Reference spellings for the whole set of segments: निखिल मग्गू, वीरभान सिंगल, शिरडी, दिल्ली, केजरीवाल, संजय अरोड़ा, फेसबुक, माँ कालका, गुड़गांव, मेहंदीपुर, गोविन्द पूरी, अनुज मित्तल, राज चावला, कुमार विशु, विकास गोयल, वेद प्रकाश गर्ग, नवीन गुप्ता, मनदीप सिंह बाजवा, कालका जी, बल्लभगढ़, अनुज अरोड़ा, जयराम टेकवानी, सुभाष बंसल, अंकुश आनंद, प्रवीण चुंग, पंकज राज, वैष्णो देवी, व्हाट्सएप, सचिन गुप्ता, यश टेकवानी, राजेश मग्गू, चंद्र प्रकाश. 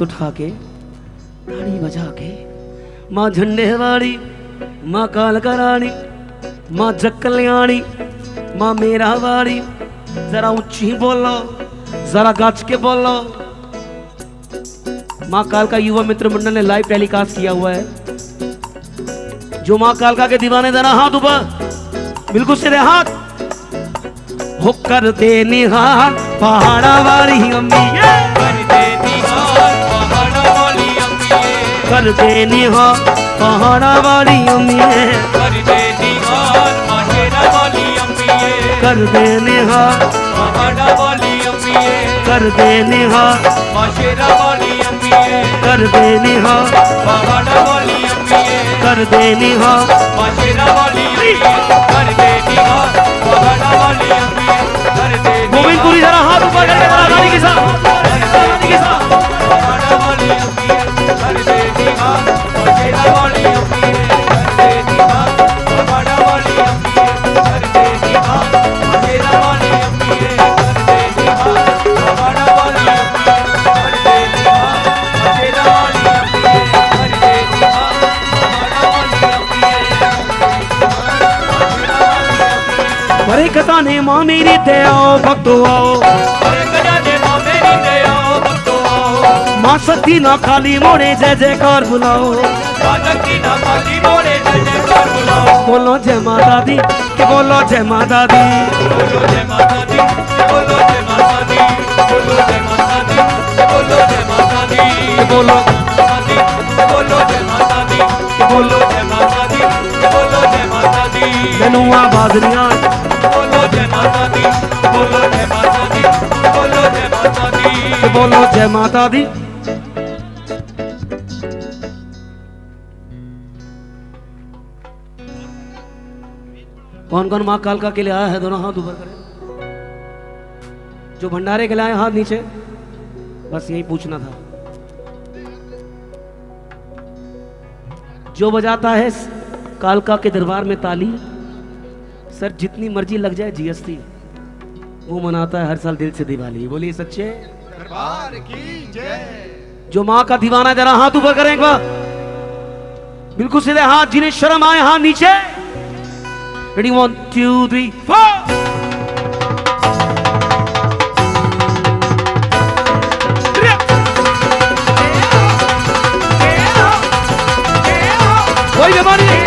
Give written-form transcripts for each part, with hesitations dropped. तो ठाके ताड़ी बजा के माँ झंडे वाड़ी, माँ कालका रानी, माँ जग कल्याणी, माँ मेरा वाड़ी। जरा ऊंची बोलो, जरा गाज के बोलो। माँ कालका युवा मित्र मंडल ने लाइव टेलीकास्ट किया हुआ है। जो माँ कालका के दीवाने जरा हाथ ऊपर, बिल्कुल सीधे हाथ हो कर दे निहार पहाड़ा वाली अम्मी, कर दे निहार पहाड़ा वाली अम्मी, कर दे निहार पहाड़ा वाली अम्मी, कर दे निहार माशेरा वाली अम्मी, कर दे निहार पहाड़ा वाली अम्मी, कर दे निहार माशेरा वाली अम्मी, कर दे निहार पहाड़ा वाली अम्मी, कर दे। गोविन्द पूरी जरा हाथ ऊपर करके बड़ा गाड़ी के साथ, गाड़ी के साथ। पहाड़ा वाली अम्मी, कर दे निहार माशेरा वाली अम्मी, कर दे निहार पहाड़ा वाली अम्मी, कर दे निहार माशेरा वाली अम्मी, कर दे निहार पहाड़ा वाली अम्मी, कर दे निहार माशेरा वाली अम्मी, कर दे निहार पहाड़ा वाली अम्मी। भरे कथा ने माँ मेरी ते आओ भक्तो आओ, माँ शक्ति ना खाली मोरे जय जयकार बुलाओ, बोलो जय माता दी के, बोलो जय माता दी, बोलो जय माता दी, बोलो जय माता दी, बोलो जय माता दी, बोलो जय माता दी, बोलो जय माता दी, बोलो जय माता दी, बोलो जय माता दी। धनुआ बाजरिया बोलो जय माता दी, बोलो जय माता दी, बोलो जय माता दी, बोलो जय माता दी। कौन कौन माँ कालका के लिए आया है, दोनों हाथ ऊपर करें। जो भंडारे के लिए आए हाथ नीचे, बस यही पूछना था। जो बजाता है कालका के दरबार में ताली, सर जितनी मर्जी लग जाए जीएसटी, वो मनाता है हर साल दिल से दिवाली। बोलिए सच्चे दरबार की जय। जो माँ का दीवाना जरा हाथ ऊपर करें एक बार, बिल्कुल सीधे हाथ, जिन्हें शर्म आए हाथ नीचे। Ready, 1, 2, 3, 4. Wait a minute.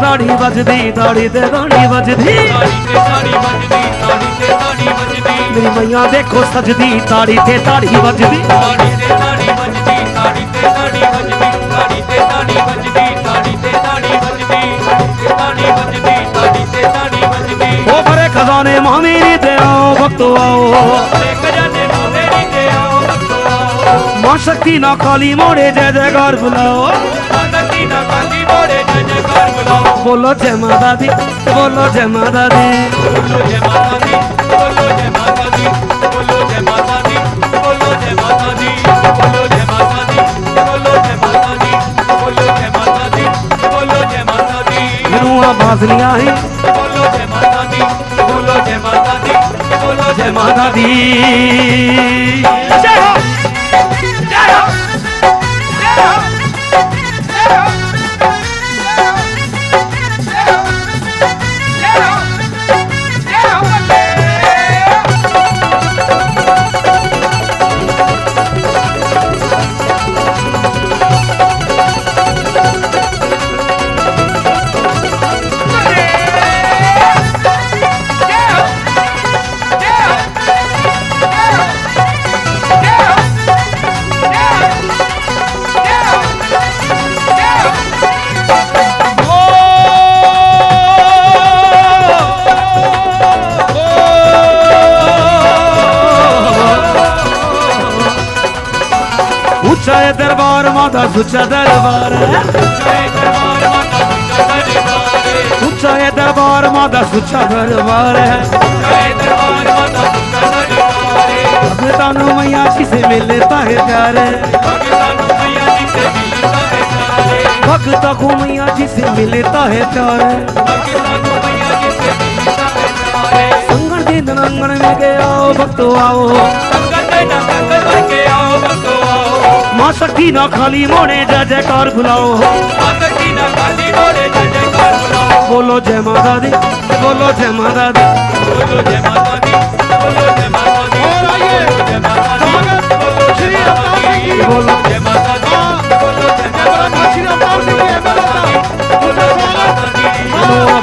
ताड़ी बजदी, ताड़ी ते ताड़ी बजदी, मेरी मैया देखो सजदी, ताड़ी ते ताड़ी बजदी, ओ भरे खजाने माँ मेरी ते आओ भक्तो आओ, माँ शक्ति ना काली मोरे जय जयकार बुलाओ, बोलो जय माता दी, बोलो जय माता दी, बोलो जय माता दी, बोलो जय माता दी, बोलो जय माता दी, बोलो जय माता दी, बोलो जय माता दी, बोलो जय माता दी, बोलो जय माता दी, बोलो जय माता दी। गुरुआ बाजलियां हैं, बोलो जय माता दी, बोलो जय माता दी, बोलो जय माता दी। जय हो, जय हो, जय हो, जय हो। Yeah! ऊंचा है दरबार माता ऊंचा दरबार ऊंचा है दरबार माता ऊंचा दरबार भगतानु मैया किसे मिलता है प्यार भक्त को मैया जिसे मिलता है प्यार संगन के नंगन में गया भक्त आओ माँ शक्ति ना खाली मोड़े जय जयकार बुलाओ बोलो जय माता दी बोलो जय माता दी बोलो जय माता दी बोलो जय माता दी बोलो जय माता दी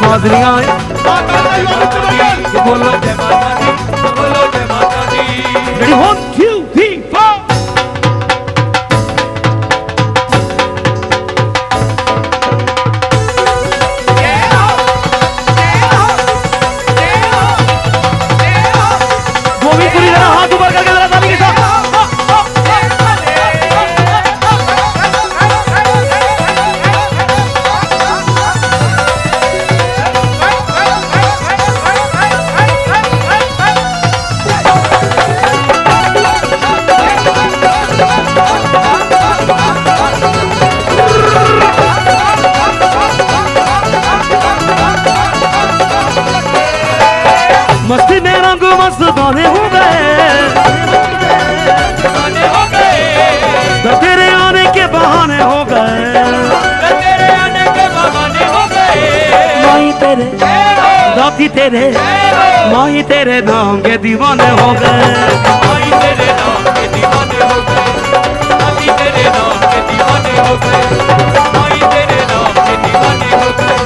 बाजरियां बोलो जय माता दी बोलो जय माता दी तेरे माही तेरे नाम के दीवाने हो गए माही तेरे नाम के दीवाने हो गए माही तेरे नाम के दीवाने हो गए माही तेरे नाम के दीवाने हो गए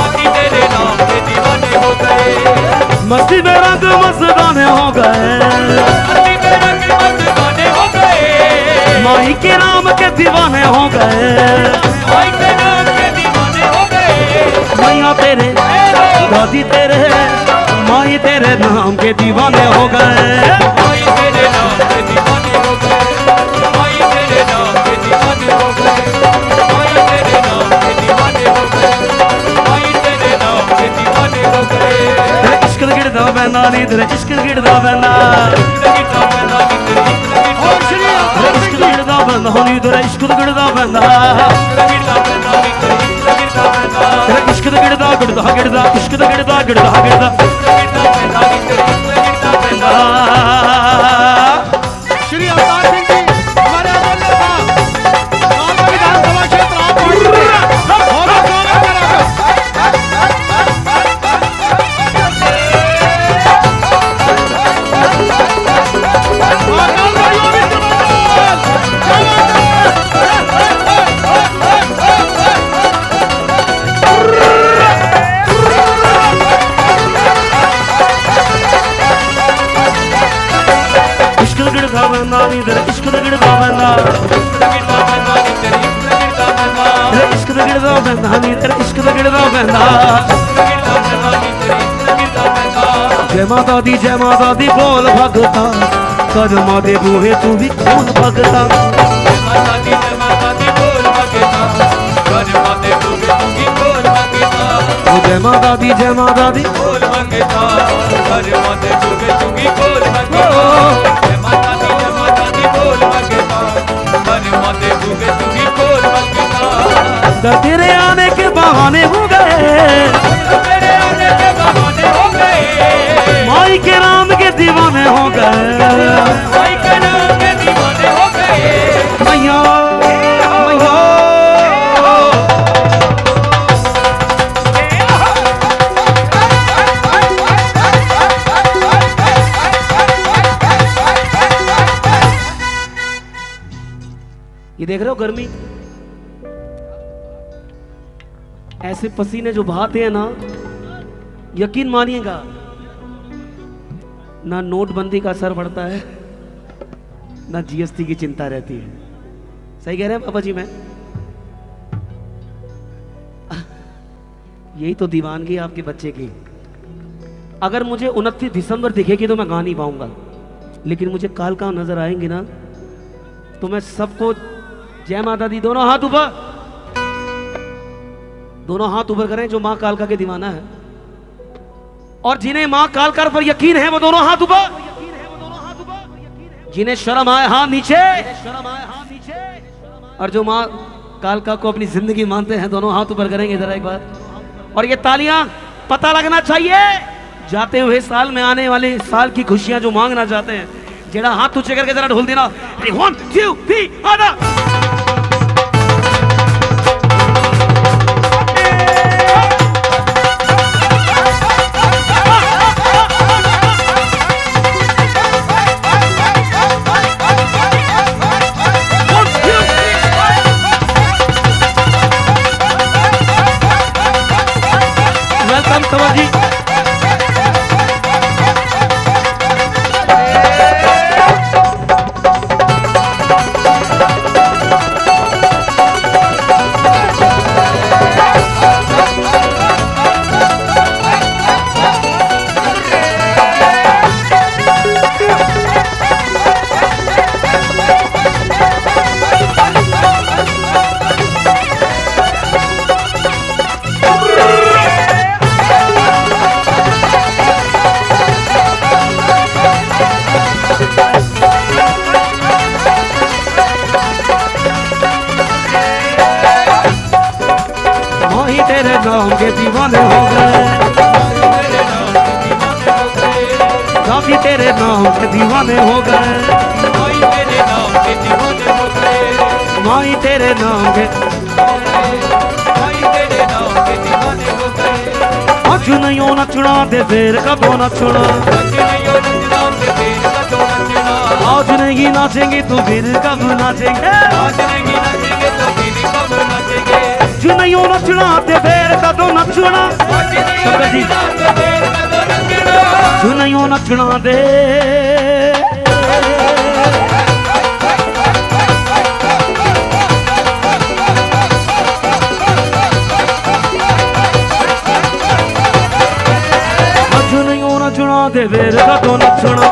माही तेरे नाम के दीवाने हो गए मस्ती में रंग मस्ताने हो गए मस्ती में रंग मस्ताने हो गए माही के नाम के दीवाने हो गए माही के नाम के दीवाने हो गए मैया तेरे दादी तेरे माई तेरे नाम के दीवाने हो गए माई तेरे नाम के दीवाने हो गए माई तेरे नाम के दीवाने हो गए माई तेरे नाम के दीवाने हो गए माई तेरे नाम के दीवाने हो गए तेरे इश्क गिरदा बहना नी तेरे इश्क गिरदा बहना इश्क गिरदा बहना होनी तेरे इश्क गिरदा बहना इश्क दा गिरदा गिरदा गिरदा इश्क दा गिरदा गिरदा गिरदा श्री अवतार सिंह जी हमारे आदरणीय मालवा विधानसभा क्षेत्र आप इश्क गिरदा बहना इश्क गिरदा बहना नी तेरा इश्क गिरदा बहना जय माता दी बोल भगता कदमा दे बूहे तू भी कौन भगता जय माता दी बोल भगता कदमा दे बूहे तू भी कौन भगता तेरे आने के बहाने हो गए माई के नाम के दीवाने हो गए मैया मैया ये देख रहे हो गर्मी ऐसे पसीने जो बहाते हैं ना यकीन मानिएगा ना नोटबंदी का असर पड़ता है ना जीएसटी की चिंता रहती है। सही कह रहे हैं पापा जी मैं यही तो दीवानगी आपके बच्चे की। अगर मुझे 29 दिसंबर दिखेगी तो मैं गा नहीं पाऊंगा लेकिन मुझे कालका नजर आएंगी ना तो मैं सबको जय माता दी, दोनों हाथ ऊपर, दोनों हाथ ऊपर करें जो माँ कालका के दीवाना है, और जिन्हें माँ कालका पर यकीन है वो दोनों हाथ ऊपर, जिन्हें शर्म आए हाथ नीचे, शर्म आए हाथ नीचे, और जो माँ कालका को अपनी जिंदगी मानते हैं दोनों हाथ ऊपर करेंगे जरा एक बार। और ये तालियां, पता लगना चाहिए जाते हुए साल में आने वाले साल की खुशियां जो मांगना चाहते हैं, जरा हाथ ऊंचे करके जरा ढोल देना। 1 2 3 आधा फिर कब ना छोड़ा, आज नहीं नाचेंगे तो फिर कब नाचेंगे, चुनैयो न चुनाते फिर कदो न चुना, चुनैयो न चुना दे दे वेर का तो नचना,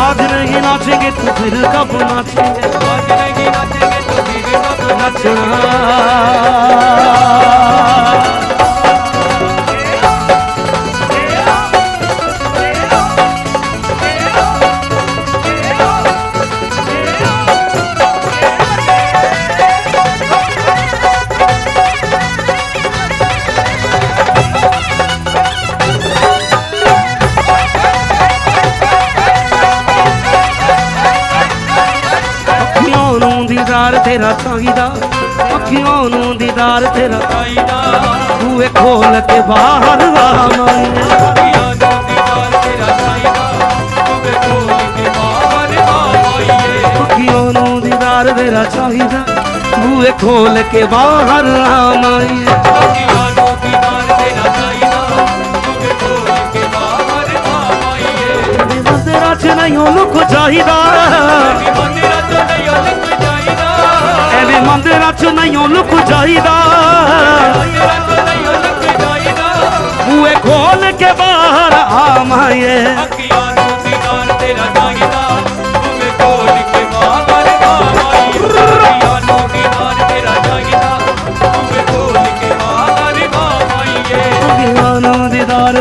आज नहीं नाचेंगे तो फिर कब नाचेंगे, नचना तेरा ताईदा, अखियों नू दीदार तेरा ताईदा, तूए खोल के बाहर वाह माई, अखियों नू दीदार तेरा ताईदा, तूए खोल के बाहर वाह माई, अखियों नू दीदार तेरा ताईदा, तूए खोल के बाहर वाह माई, अखियों नू दीदार तेरा ताईदा, तूए खोल के बाहर वाह माई, दिल तेरा चनायों लुक जाहिदा, दिल तेरा चनायों मंदिरा चो नहीं लुक जाइदा, बुए खोल के बाहर आमाए, दीदार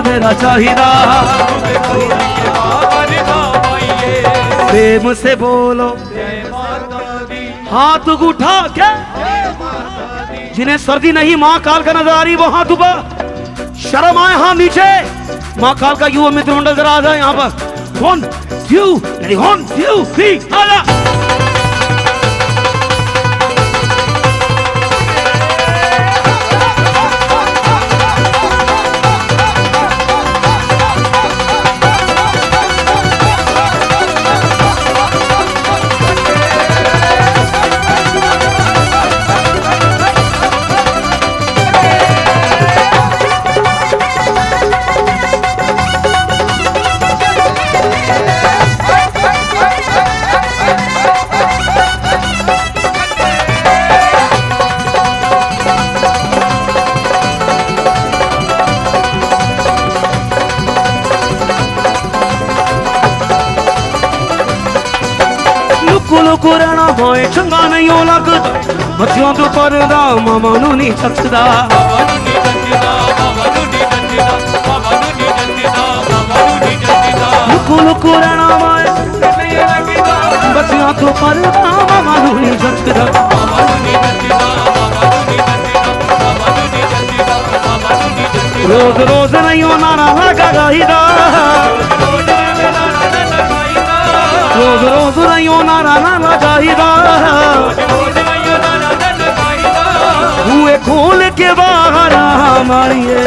तेरा चाहिदा, प्रेम से बोलो हाथ उठा के, जिन्हें सर्दी नहीं माँ कालका नजर आ रही वो हाथ ऊपर, शर्म आए हाथ नीचे, माँ कालका युवा मित्र मंडल जरा आ जाए यहाँ पर। 1 2 3 आजा होए चंगा नहीं हो लगदा, बच्चियां तो करदा मामा नू नहीं सकदा। लुको लुको रहना माए बच्चियां तो करदा मामा नू नहीं सकदा। रोज रोज नहीं होना गाइदा, रोज रोज नहीं होना गाइदा। हुए खोल के बाहर मारिए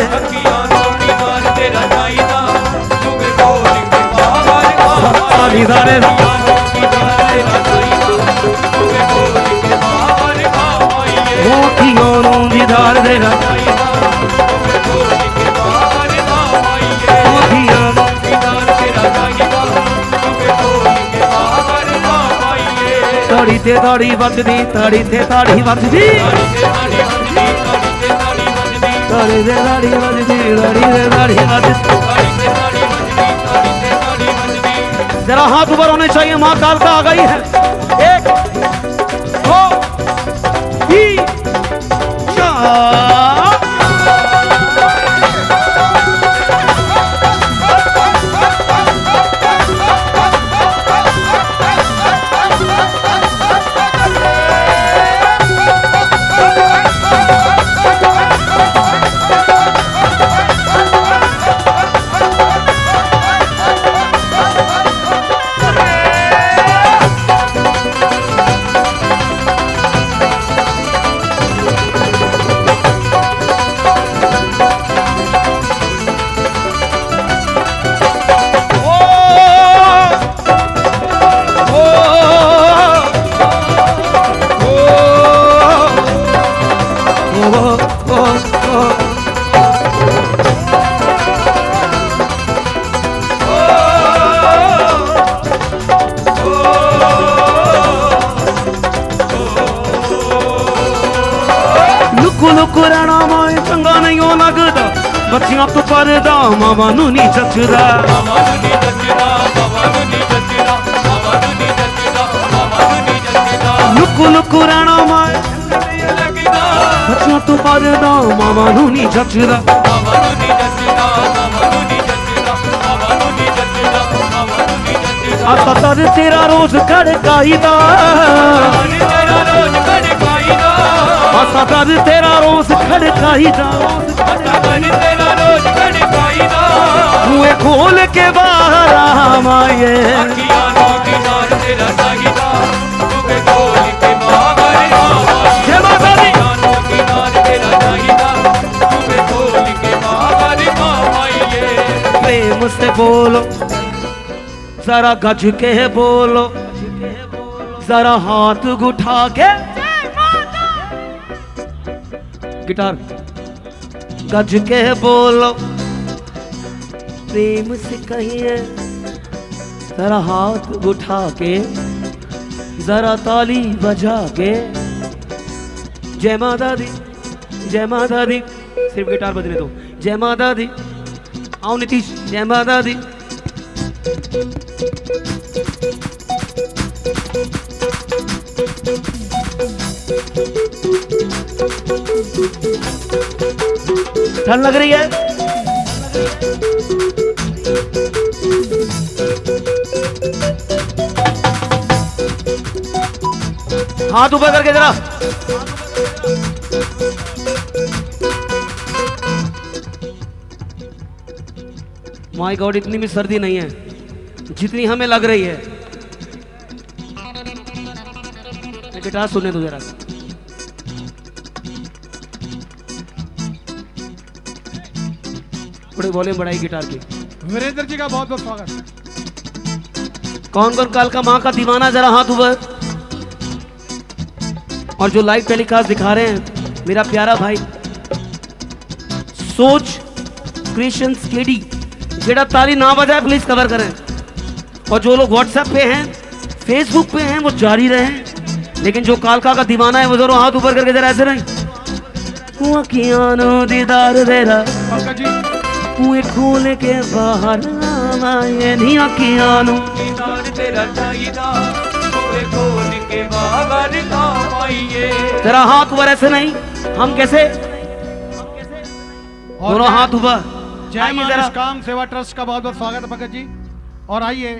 दीदार देना ते ताड़ी बजदी, ताड़ी ते ताड़ी बजदी, ताड़ी ते ताड़ी बजदी, ताड़ी ते ताड़ी बजदी। जरा हाथ ऊपर होने चाहिए। माँ कालका आ गई है। 1 2 3 4 बच्चियां तो करदा मामा नू नहीं जचदा। लुको लुको रहना माए बच्चियां तो करदा मामा नू नहीं जचदा। आता तर तेरा रोज खड़काईदा, आता तर तेरा रोज खड़काईदा। कुएं खोल के बाहर आमाए प्रेम से बोलो, जरा गज के बोलो, जरा हाथ उठा के। गिटार गज के बोलो, प्रेम से कहिए, जरा हाथ उठा के, जरा ताली बजा के। जय माता दी, जय माता दी। सिर्फ गिटार बजने दो। जय माता दी। आओ नीतीश, जय माता दी। ठंड लग रही है। हाथ ऊपर करके जरा माय गॉड, इतनी भी सर्दी नहीं है जितनी हमें लग रही है। गिटार सुनने दो जरा। बोले बड़ाई गिटार की। वीरेंद्र जी का बहुत बहुत स्वागत। कौन कौन कालका माँ का दीवाना, जरा हाथ ऊपर। और जो लाइव टेलीकास्ट दिखा रहे हैं, मेरा प्यारा भाई सोच क्रिएशन केडी, जेड़ा ताली ना बजाए प्लीज कवर करें। और जो लोग व्हाट्सएप पे हैं, फेसबुक पे हैं, वो जारी रहे। लेकिन जो कालका का दीवाना है वो जरूर हाथ ऊपर करके जरा ऐसे रहे। कुएं खोल के बाहर आमाए नहीं आखियां नू दीदार तेरा चाहिदा। कुएं खोल के तेरा हाथ ऊपर ऐसे नहीं, हम कैसे दोनों हाथ ऊपर। जय मानस काम सेवा ट्रस्ट का बहुत बहुत स्वागत है पंकज जी। और आइए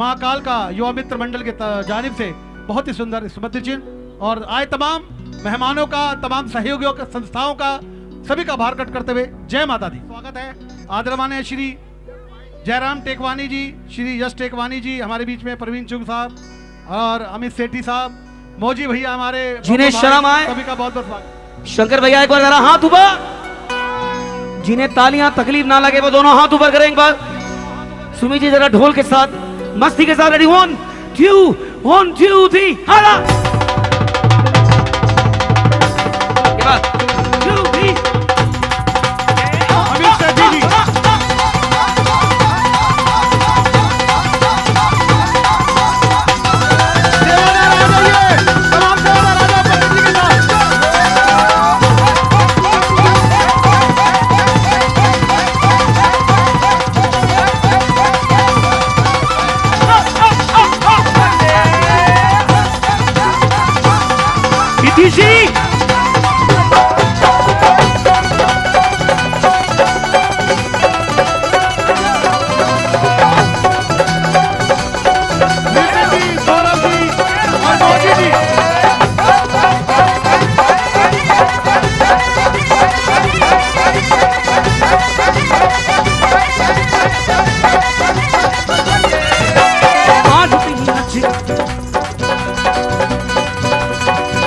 माँ कालका युवा मित्र मंडल के जानिब से बहुत ही सुंदर स्मृति चिन्ह और आए तमाम मेहमानों का, तमाम सहयोगियों का, संस्थाओं का, सभी का आभार कट करते हुए जय माता दी। स्वागत है आदरणीय श्री जयराम टेकवानी जी, श्री यश टेकवानी जी हमारे बीच में, प्रवीण चुंग साहब और अमित सेठी साहब, मौजी भैया हमारे, जिन्हें शर्म आए सभी का बहुत बहुत स्वागत। शंकर भैया एक बार जरा हाथ ऊपर, जिन्हें तालियां तकलीफ ना लगे वो दोनों हाथ ऊपर करें एक बार। सुमी जी जरा ढोल के साथ मस्ती के साथ, रेडी, 1 2 1 2 3 हला 2 3।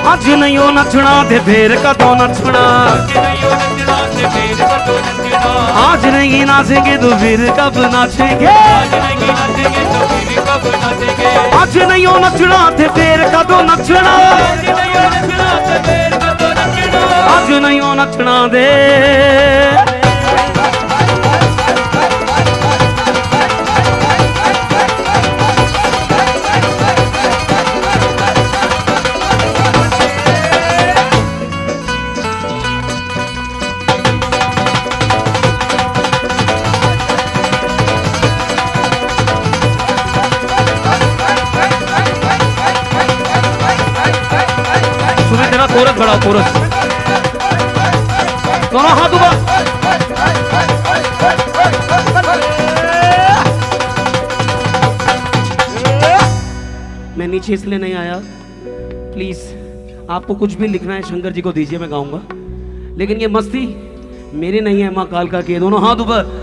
आज नहीं हो नचना दे फेर कदों नचना, आज नहीं नाचेंगे तो फिर कब नाचेंगे, आज नहीं हो नचना दे फेर कदों नचना, आज नहीं हो नचना दे। कोरस दोनों हाथ ऊपर। मैं नीचे इसलिए नहीं आया, प्लीज आपको कुछ भी लिखना है शंकर जी को दीजिए, मैं गाऊंगा, लेकिन ये मस्ती मेरी नहीं है, माँ कालका की। दोनों हाथ ऊपर।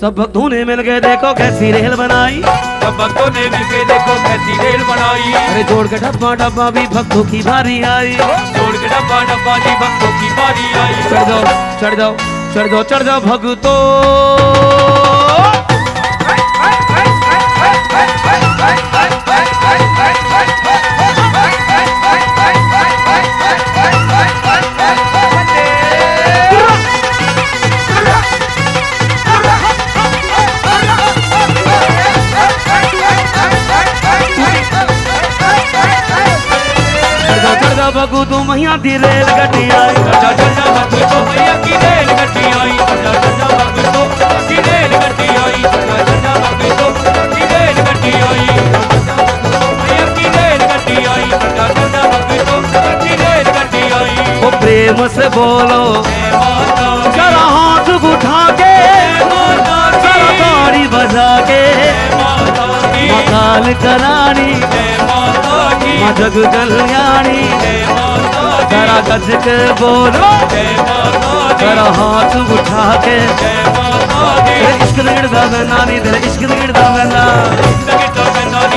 सब भक्तों ने मिलके देखो कैसी रेल बनाई, सब भक्तों ने मिलके देखो कैसी रेल बनाई, अरे जोड़ के डब्बा डब्बा भी भक्तों की बारी आई, जोड़ के डब्बा डब्बा भी भक्तों की बारी आई। चढ़ जाओ चढ़ जाओ चढ़ जाओ चढ़ जाओ भक्तों, भगू तू मैया की रेल गड्डी आई, वो प्रेम से बोलो जरा हाथ उठा के, जरा ताड़ी बजा के, माँ कालका रानी माँ जग कल्याणी, जरा गज के बोलो, जरा हाथ उठा के, तेरे इश्क गिरदा मैं नानी, तेरे इश्क गिरदा मैं नानी,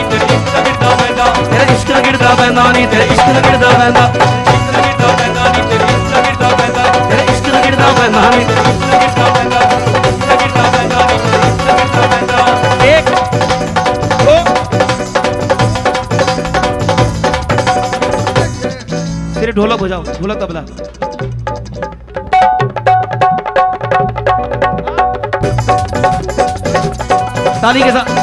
तेरे इश्क गिरदा मैं नानी, तेरे इश्क गिरदा मैं नानी, तेरे इश्क गिरदा मैं नानी। एक ढोलक बजाओ, ढोलक तबला। ताली के साथ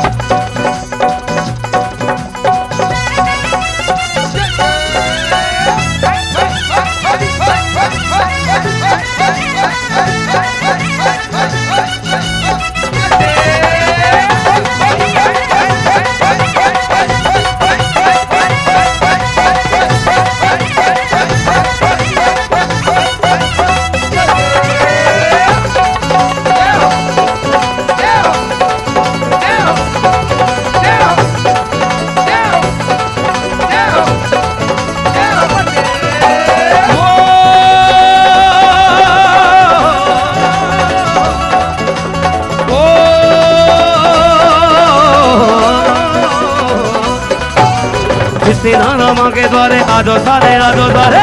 अजो सारे अजो सारे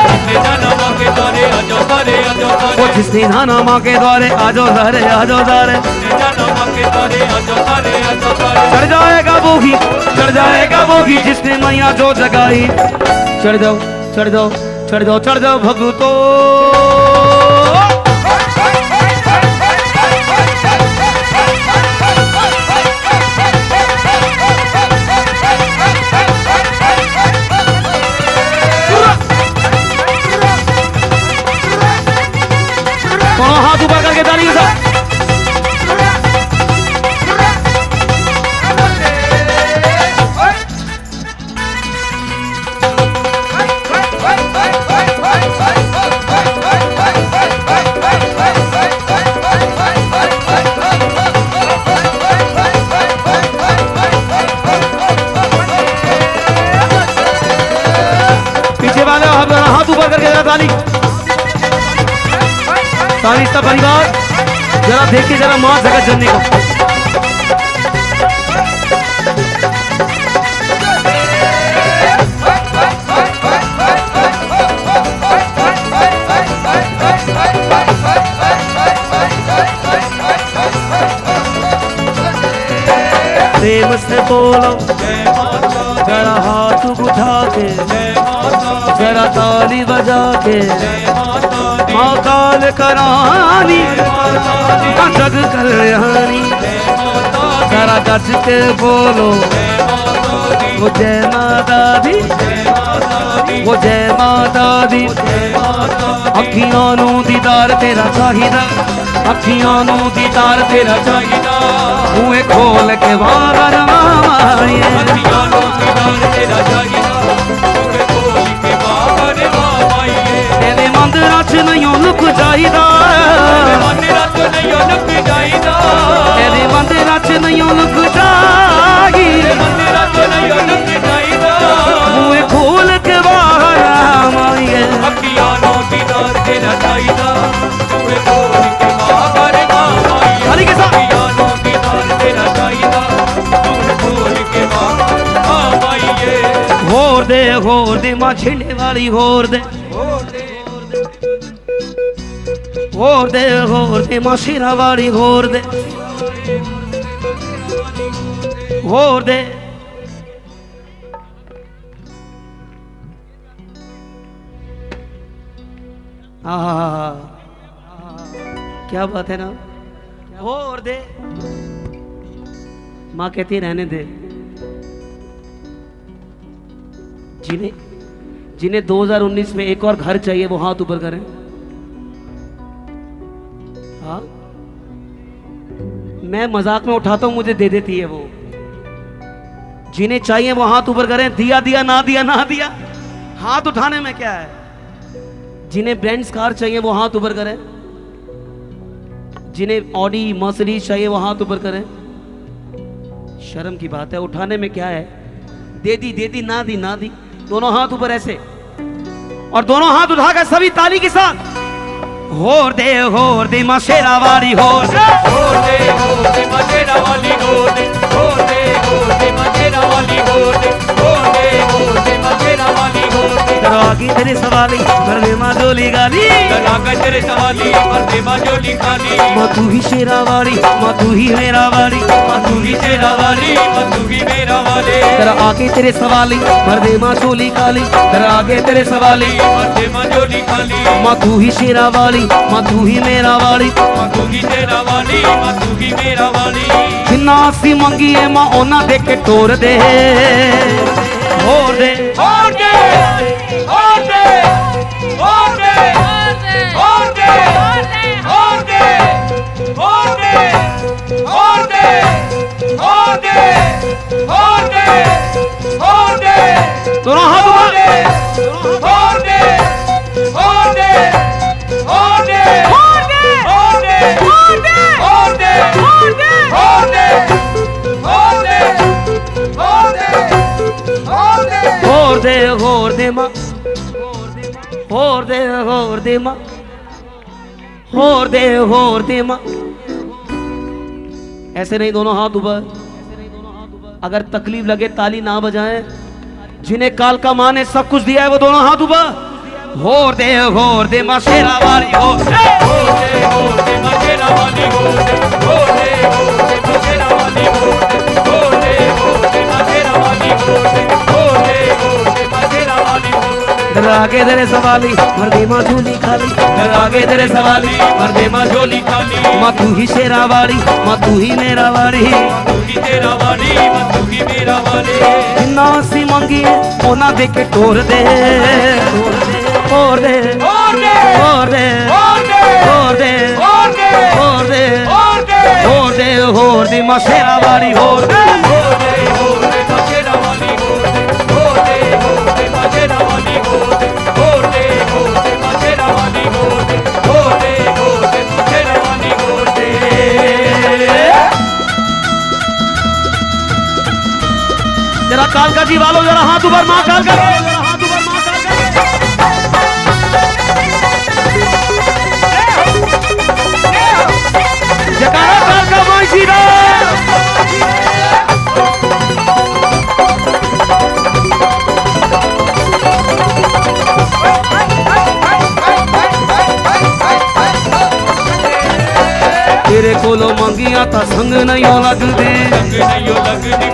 किसने जाना माँ के द्वारे अजो सारे अजो सारे चढ़ जाएगा बोगी चढ़ जाएगा बोगी जिसने मैया जो जगाई चढ़ जाओ चढ़ जाओ चढ़ जाओ चढ़ जाओ भगतो सारिस्ता परिवार जरा देखिए जरा मां जगह जनने को प्रेम से बोलो जरा हाथ उठा के जरा ताली बजा के माँ कालका रानी जग कल्याणी जरा गज के बोलो वो जय माता दी वो जय माता दी अखियां नू दीदार तेरा चाहिदा अखियां नू दीदार तेरा चाहिदा मुँह खोल के वारा माए अखियां नू दीदार तेरा चाहिदा रात नहीं लुक जाइदा तेरे मन रात नहीं लुक जागी मुँह खोल के बाहर माइए होर दे माँ छिले वाली होर दे होर दे मां सिरा वाली होर दे क्या बात है ना होर दे माँ कहती रहने दे जिन्हें 2019 में एक और घर चाहिए वो हाथ ऊपर करें। हाँ मैं मजाक में उठाता हूं मुझे दे देती है वो। जिन्हें चाहिए वो हाथ ऊपर करें। दिया दिया ना दिया ना दिया हाथ उठाने में क्या है। जिन्हें ब्रांड्स कार चाहिए वो हाथ ऊपर करें। जिन्हें ऑडी मर्सिडीज चाहिए वो हाथ ऊपर करें। शर्म की बात है उठाने में क्या है। दे दी ना दी ना दी दोनों हाथ ऊपर ऐसे और दोनों हाथ उठाकर सभी ताली के साथ होर दे माँ शेरा वाली होर दे माँ शेरा वाली होर दे माँ शेरा वाली होर दे माँ शेरा वाली होर तेरे सवाली भर दे माँ जोली गाली तेरे सवाली भर दे माँ जोली गाली माँ तू ही शेरा वाली माँ तू ही मेरा वाली माँ तू ही शेरा वाली माँ तू ही मेरा वाली तेरा आगे तेरे सवाली भर दे माँ जोली काली तेरा आगे तेरे सवाली भर दे माँ जोली काली माँ तू ही शेरा वाली माँ तू ही मेरा वाली माँ तू ही तेरा वाली माँ तू ही मेरा वाली जिन्ना सी मंगी है माँ ओना दे के तोड़ दे होर दे होर दे होर दे होर दे होर दे होर दे होर दे होर दे होर दे होर दे होर दे दोनों हाथ होर दे होर दे होर दे माँ होर दे माँ होर दे माँ ऐसे नहीं दोनों हाथ ऊपर। अगर तकलीफ लगे ताली ना बजाएं जिन्हें कालका माँ ने सब कुछ दिया है वो दोनों हाथ ऊपर होर दे माँ शेरा वाली रागे तेरे सवाली मर्दे माँ झोली खाली रागे तेरे सवाली मर्दे माँ झोली खाली माँ तू ही शेरा वाली माँ तू ही मेरा वाली तेरा वाली माँ तू ही मेरा वाली ना सी मंगी वो ना देखे तोड़ दे और दे और दे और दे और दे और दे और दे और दे और दे और दे माँ शेरा वाली और दे जरा कालका जी वालों जरा हाथ ऊपर माँ कालका जयकारा कालका माँ सीधा तेरे कोलो मंगिया था संग नहीं हो लगदे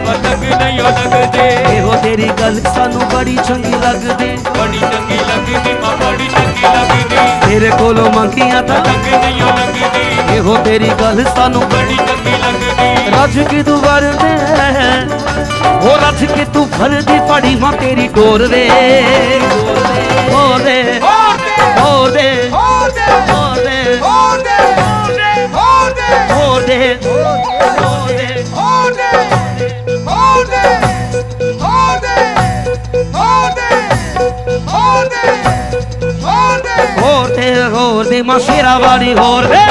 पतंग नहीं हो लगदे हो तेरी गल सानू बड़ी चंगी लगदे बड़ी चंगी लगदे तेरे कोलो मंगिया था संग नहीं हो लगदे हो तेरी गल सानू बड़ी चंगी लगदे रज की तू भर दे हो रज की तू भर दी पड़ी मां तेरी डोर दे होर दे माँ शेरा वाली होर दे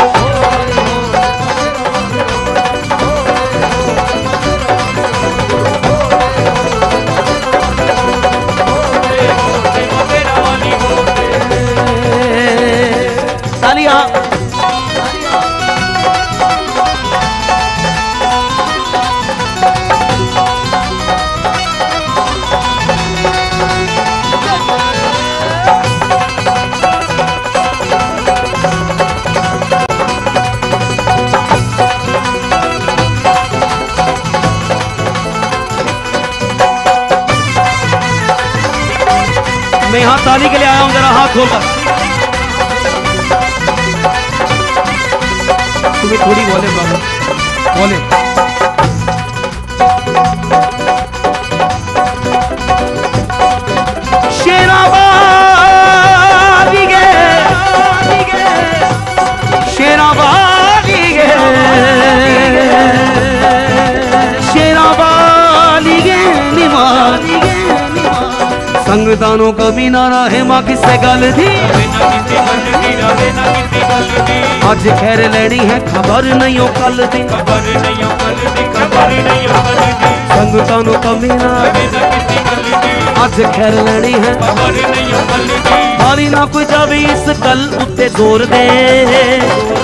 तालियां मैं यहाँ ताली के लिए आया हूँ जरा हाथ खोलकर तुम्हें थोड़ी बोले बाबू बोले शेरा वाली गे संगदानों कभी ना रहे माँ किससे गल थी आज खैर लेनी है खबर नहीं हो कल दी संगदानों कभी ना आज खैर लेनी है हारी ना कोई जावे इस गल उत्ते जोर दे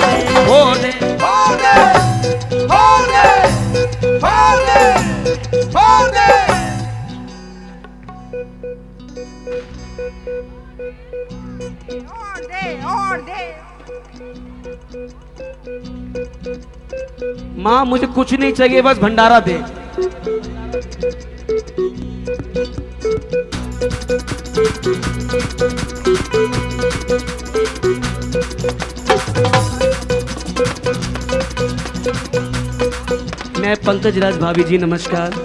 माँ मुझे कुछ नहीं चाहिए बस भंडारा दे मैं पंकज राज भाभी जी नमस्कार।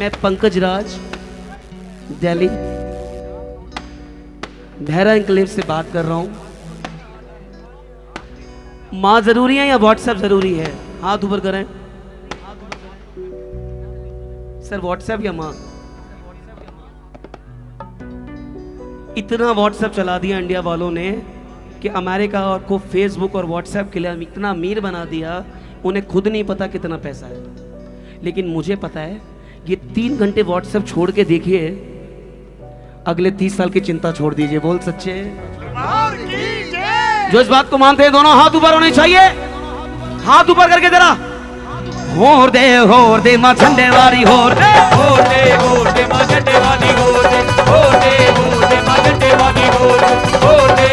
मैं पंकज राज दिल्ली भैरा इंक्लेव से बात कर रहा हूं। माँ जरूरी है या व्हाट्सएप जरूरी है? हाथ ऊपर करें सर। व्हाट्सएप या माँ? इतना व्हाट्सएप चला दिया इंडिया वालों ने कि अमेरिका और को फेसबुक और व्हाट्सएप के लिए इतना अमीर बना दिया, उन्हें खुद नहीं पता कितना पैसा है। लेकिन मुझे पता है ये 3 घंटे व्हाट्सएप छोड़ के देखिए, अगले 30 साल की चिंता छोड़ दीजिए। बोल सच्चे जो इस बात को मानते हैं दोनों हाथ ऊपर होने चाहिए। हाथ ऊपर करके जरा होर दे माँ झंडे वाली होर दे, होर दे माँ झंडे वाली होर दे, होर दे माँ झंडे वाली होर दे, होर दे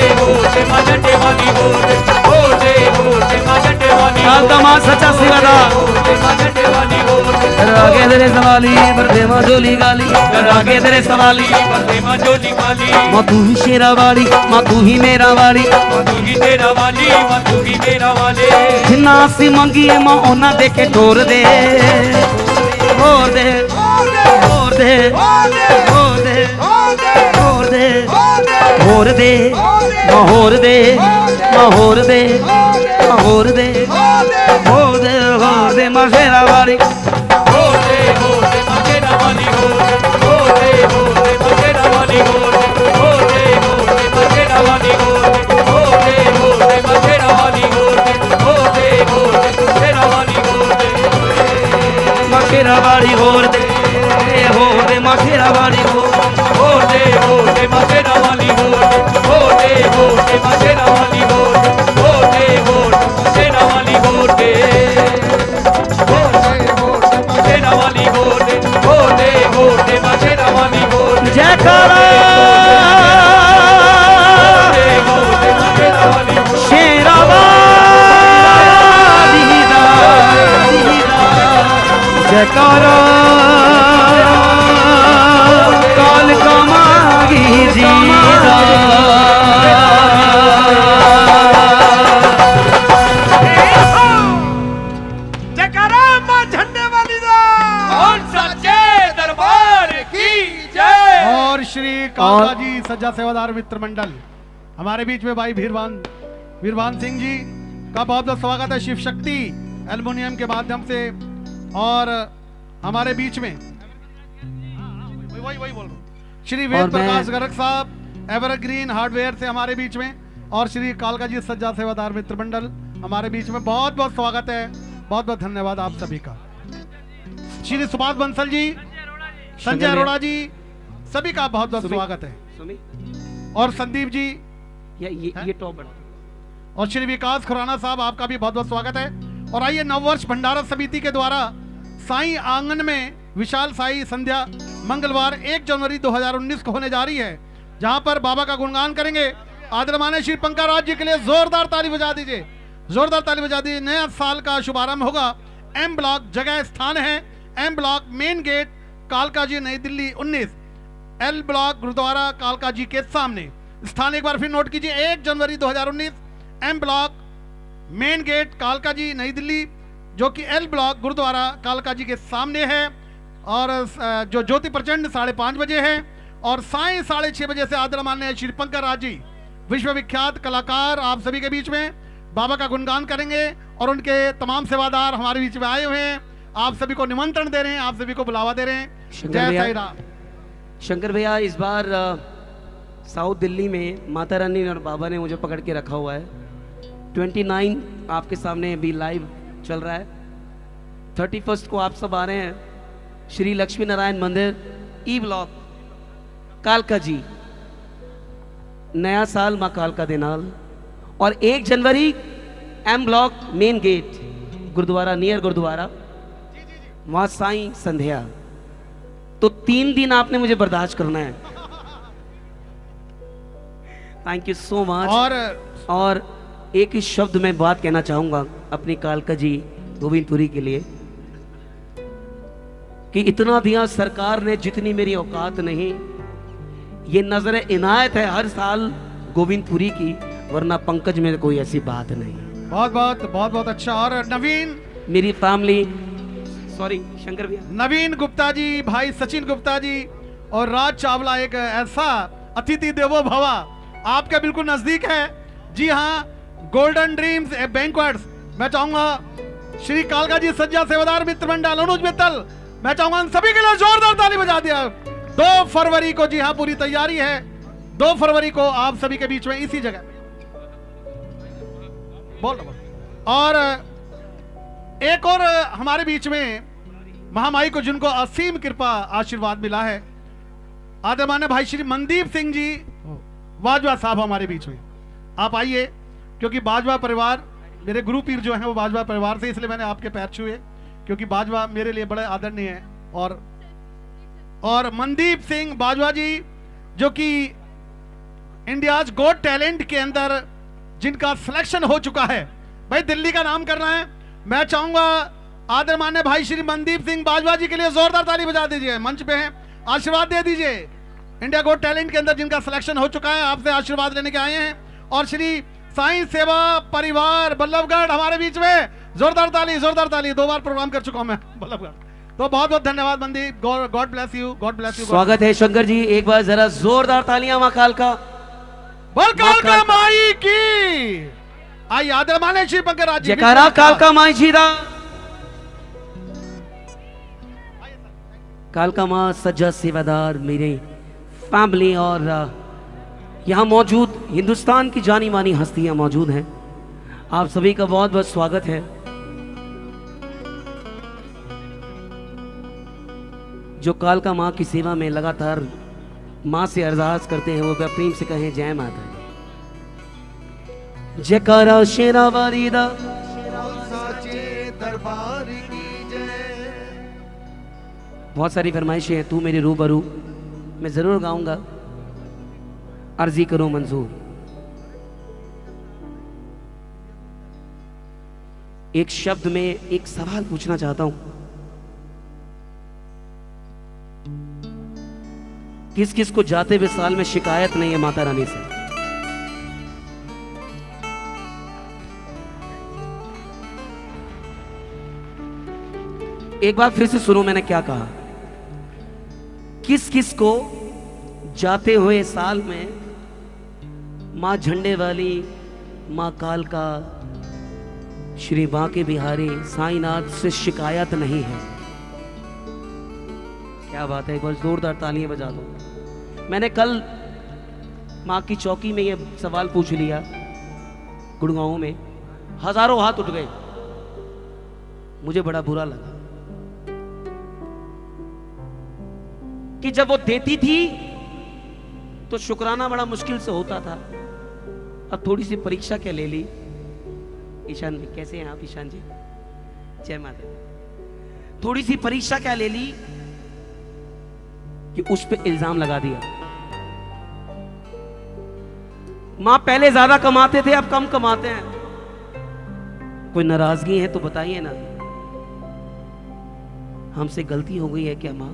माँ झंडे वाली होर दे, होर दे माँ झंडे वाली होर दे, माँ सच्चा सिवादा होर दे माँ झंडे वाली होर दे। रागे तेरे सवाली बरदे माँ जोली गाली, रागे तेरे सवाली बरदे माँ जोली गाली। माँ तू ही शेरा वाली, माँ तू ही मेरा वाली, तेरा वाली माँ तू ही मेरा वाले। जिन्ना सी मंगी माँ ओना देखे ठोर दे, ठोर दे ठोर दे ठोर दे ठोर दे ठोर दे माँ होर दे, माँ होर दे, माँ होर दे, होर दे होर दे माँ शेरा वाली होर दे, होर दे माँ शेरा वाली होर दे, होर दे माँ शेरा वाली होर दे, होर दे होर दे माँ शेरा वाली होर दे। माखेरा वाली होर दे, होर दे माखेरा वाली होर दे, होर दे माखेरा वाली होर दे, होर दे माखेरा वाली होर दे, होर दे माखेरा वाली होर दे, होर दे माखेरा वाली होर दे, होर दे माखेरा वाली होर दे। जयकारा जयकारा कालका माँ की जीदा, जयकारा माँ झंडे वाली दा, और सच्चे दरबार की जय। और श्री कालका जी सज्जा सेवादार मित्र मंडल, हमारे बीच में भाई वीरवान सिंह जी का बहुत बहुत स्वागत है। शिव शक्ति एल्युमिनियम के माध्यम से और हमारे बीच में वही बोल रहा हूँ श्री वेद प्रकाश गर्ग साहब एवरग्रीन हार्डवेयर से हमारे बीच में, और श्री कालका जी सज्जा सेवादार मित्र मंडल हमारे बीच में बहुत बहुत स्वागत है। बहुत बहुत धन्यवाद आप सभी का। श्री सुभाष बंसल जी, संजय अरोड़ा जी, सभी का बहुत बहुत स्वागत है। और संदीप जी ये टॉपर, और श्री विकास खुराना साहब आपका भी बहुत बहुत स्वागत है। और आइए नववर्ष भंडारा समिति के द्वारा साईं आंगन में विशाल साई संध्या मंगलवार 1 जनवरी 2019 को होने जा रही है, जहां पर बाबा का गुणगान करेंगे। आदरणीय श्री पंकज राज जी के लिए जोरदार ताली बजा दीजिए, जोरदार ताली बजा दीजिए। नया साल का शुभारंभ होगा। एम ब्लॉक जगह स्थान है, एम ब्लॉक मेन गेट कालका जी नई दिल्ली 19, एल ब्लॉक गुरुद्वारा कालका जी के सामने। स्थान एक बार फिर नोट कीजिए, 1 जनवरी 2019 एम ब्लॉक मेन गेट कालका जी नई दिल्ली, जो कि एल ब्लॉक गुरुद्वारा कालका जी के सामने है। और जो ज्योति प्रचंड 5:30 बजे है, और साय 6:30 बजे से आदरणीय श्री पंकज राज जी विश्वविख्यात कलाकार आप सभी के बीच में बाबा का गुणगान करेंगे। और उनके तमाम सेवादार हमारे बीच में आए हुए हैं, आप सभी को निमंत्रण दे रहे हैं, आप सभी को बुलावा दे रहे हैं। जय साई राम। शंकर भैया, इस बार साउथ दिल्ली में माता रानी और बाबा ने मुझे पकड़ के रखा हुआ है। 29 आपके सामने अभी लाइव चल रहा है, 31 को आप सब आ रहे हैं श्री लक्ष्मी नारायण मंदिर ई ब्लॉक कालका जी। नया साल माँ कालका देनाल। और 1 जनवरी M block main gate gurdwara near gurdwara वहाँ साई संध्या। तो 3 दिन आपने मुझे बर्दाश्त करना है। Thank you so much. और एक ही शब्द में बात कहना चाहूंगा अपनी कालका जी गोविन्द पूरी के लिए कि इतना दिया सरकार ने जितनी मेरी औकात नहीं। ये नजर इनायत है हर साल गोविन्द पूरी की, वरना पंकज में कोई ऐसी बात नहीं। बहुत बहुत अच्छा। और नवीन मेरी फैमिली, सॉरी शंकर भैया, नवीन गुप्ता जी, भाई सचिन गुप्ता जी और राज चावला, एक ऐसा अतिथि देवो भवा आपके बिल्कुल नजदीक है। जी हाँ, गोल्डन ड्रीम्स ए बैंक्वेट्स। मैं चाहूंगा श्री कालका जी सज्जा सेवादार मित्र मंडल अनुज मित्तल, मैं चाहूंगा उन सभी के लिए जोरदार ताली बजा दिया। 2 फरवरी को, जी हाँ, पूरी तैयारी है। 2 फरवरी को आप सभी के बीच में इसी जगह बोल। और एक और हमारे बीच में महामाई को जिनको असीम कृपा आशीर्वाद मिला है, आदरणीय भाई श्री मनदीप सिंह जी वाजवा साहब हमारे बीच में। आप आइए, क्योंकि बाजवा परिवार मेरे गुरु पीर जो हैं वो बाजवा परिवार से, इसलिए मैंने आपके पैर छुए। क्योंकि बाजवा मेरे लिए बड़े आदरणीय है। और मनदीप सिंह बाजवा जी जो कि इंडियाज गॉट टैलेंट के अंदर जिनका सिलेक्शन हो चुका है, भाई दिल्ली का नाम करना है। मैं चाहूंगा आदरणीय भाई श्री मनदीप सिंह बाजवा जी के लिए जोरदार ताली बजा दीजिए। मंच पे हैं, आशीर्वाद दे दीजिए। इंडिया गॉट टैलेंट के अंदर जिनका सिलेक्शन हो चुका है आपसे आशीर्वाद लेने के आए हैं। और श्री साईं सेवा परिवार बल्लभगढ़ हमारे बीच में, जोरदार ताली। दो बार प्रोग्राम कर चुका हूं मैं बल्लभगढ़। तो बहुत बहुत धन्यवाद Mandeep, God bless you, God bless you. स्वागत है शंकर जी, एक बार जरा जोरदार तालियां माँ कालका, बोल कालका माई की। आई आदरणीय श्री पंकज राज जी, जयकारा कालका माई जी दा। कालका माँ सज्जा सेवादार मेरे फैमिली और यहाँ मौजूद हिंदुस्तान की जानी मानी हस्तियां मौजूद हैं, आप सभी का बहुत बहुत स्वागत है। जो कालका माँ की सेवा में लगातार माँ से अरदास करते हैं वो प्रेम से कहें जय माता दी। जयकारा शेरा वारीदा दरबार की जय। बहुत सारी फरमाइशें हैं, तू मेरे रूबरू मैं जरूर गाऊंगा, अर्जी करो मंजूर। एक शब्द में एक सवाल पूछना चाहता हूं, किस किस को जाते हुए साल में शिकायत नहीं है माता रानी से? एक बार फिर से सुनो मैंने क्या कहा, किस किस को जाते हुए साल में मां झंडे वाली, मां कालका, श्री बांके बिहारी साईनाथ से शिकायत नहीं है? क्या बात है, एक बार जोरदार तालियां बजा दो। मैंने कल माँ की चौकी में ये सवाल पूछ लिया गुड़गांव में, हजारों हाथ उठ गए, मुझे बड़ा बुरा लगा कि जब वो देती थी तो शुक्राना बड़ा मुश्किल से होता था, अब थोड़ी सी परीक्षा क्या ले ली। ईशान भाई कैसे हैं आप? ईशान जी जय माता दी। थोड़ी सी परीक्षा क्या ले ली कि उस पे इल्जाम लगा दिया। मां पहले ज्यादा कमाते थे अब कम कमाते हैं, कोई नाराजगी है तो बताइए ना, हमसे गलती हो गई है क्या मां?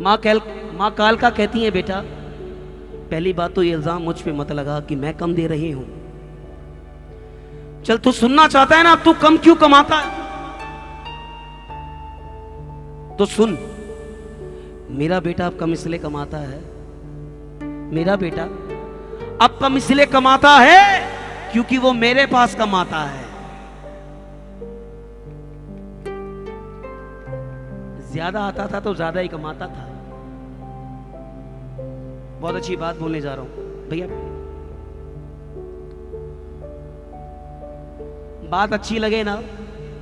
माँ कालका कहती है बेटा पहली बात तो ये इल्जाम मुझ पे मत लगा कि मैं कम दे रही हूं, चल तू सुनना चाहता है ना तू कम क्यों कमाता है, तो सुन मेरा बेटा अब कम इसलिए कमाता है, मेरा बेटा अब कम इसलिए कमाता है क्योंकि वो मेरे पास कमाता है, ज्यादा आता था तो ज्यादा ही कमाता था। बहुत अच्छी बात बोलने जा रहा हूं भैया, बात अच्छी लगे ना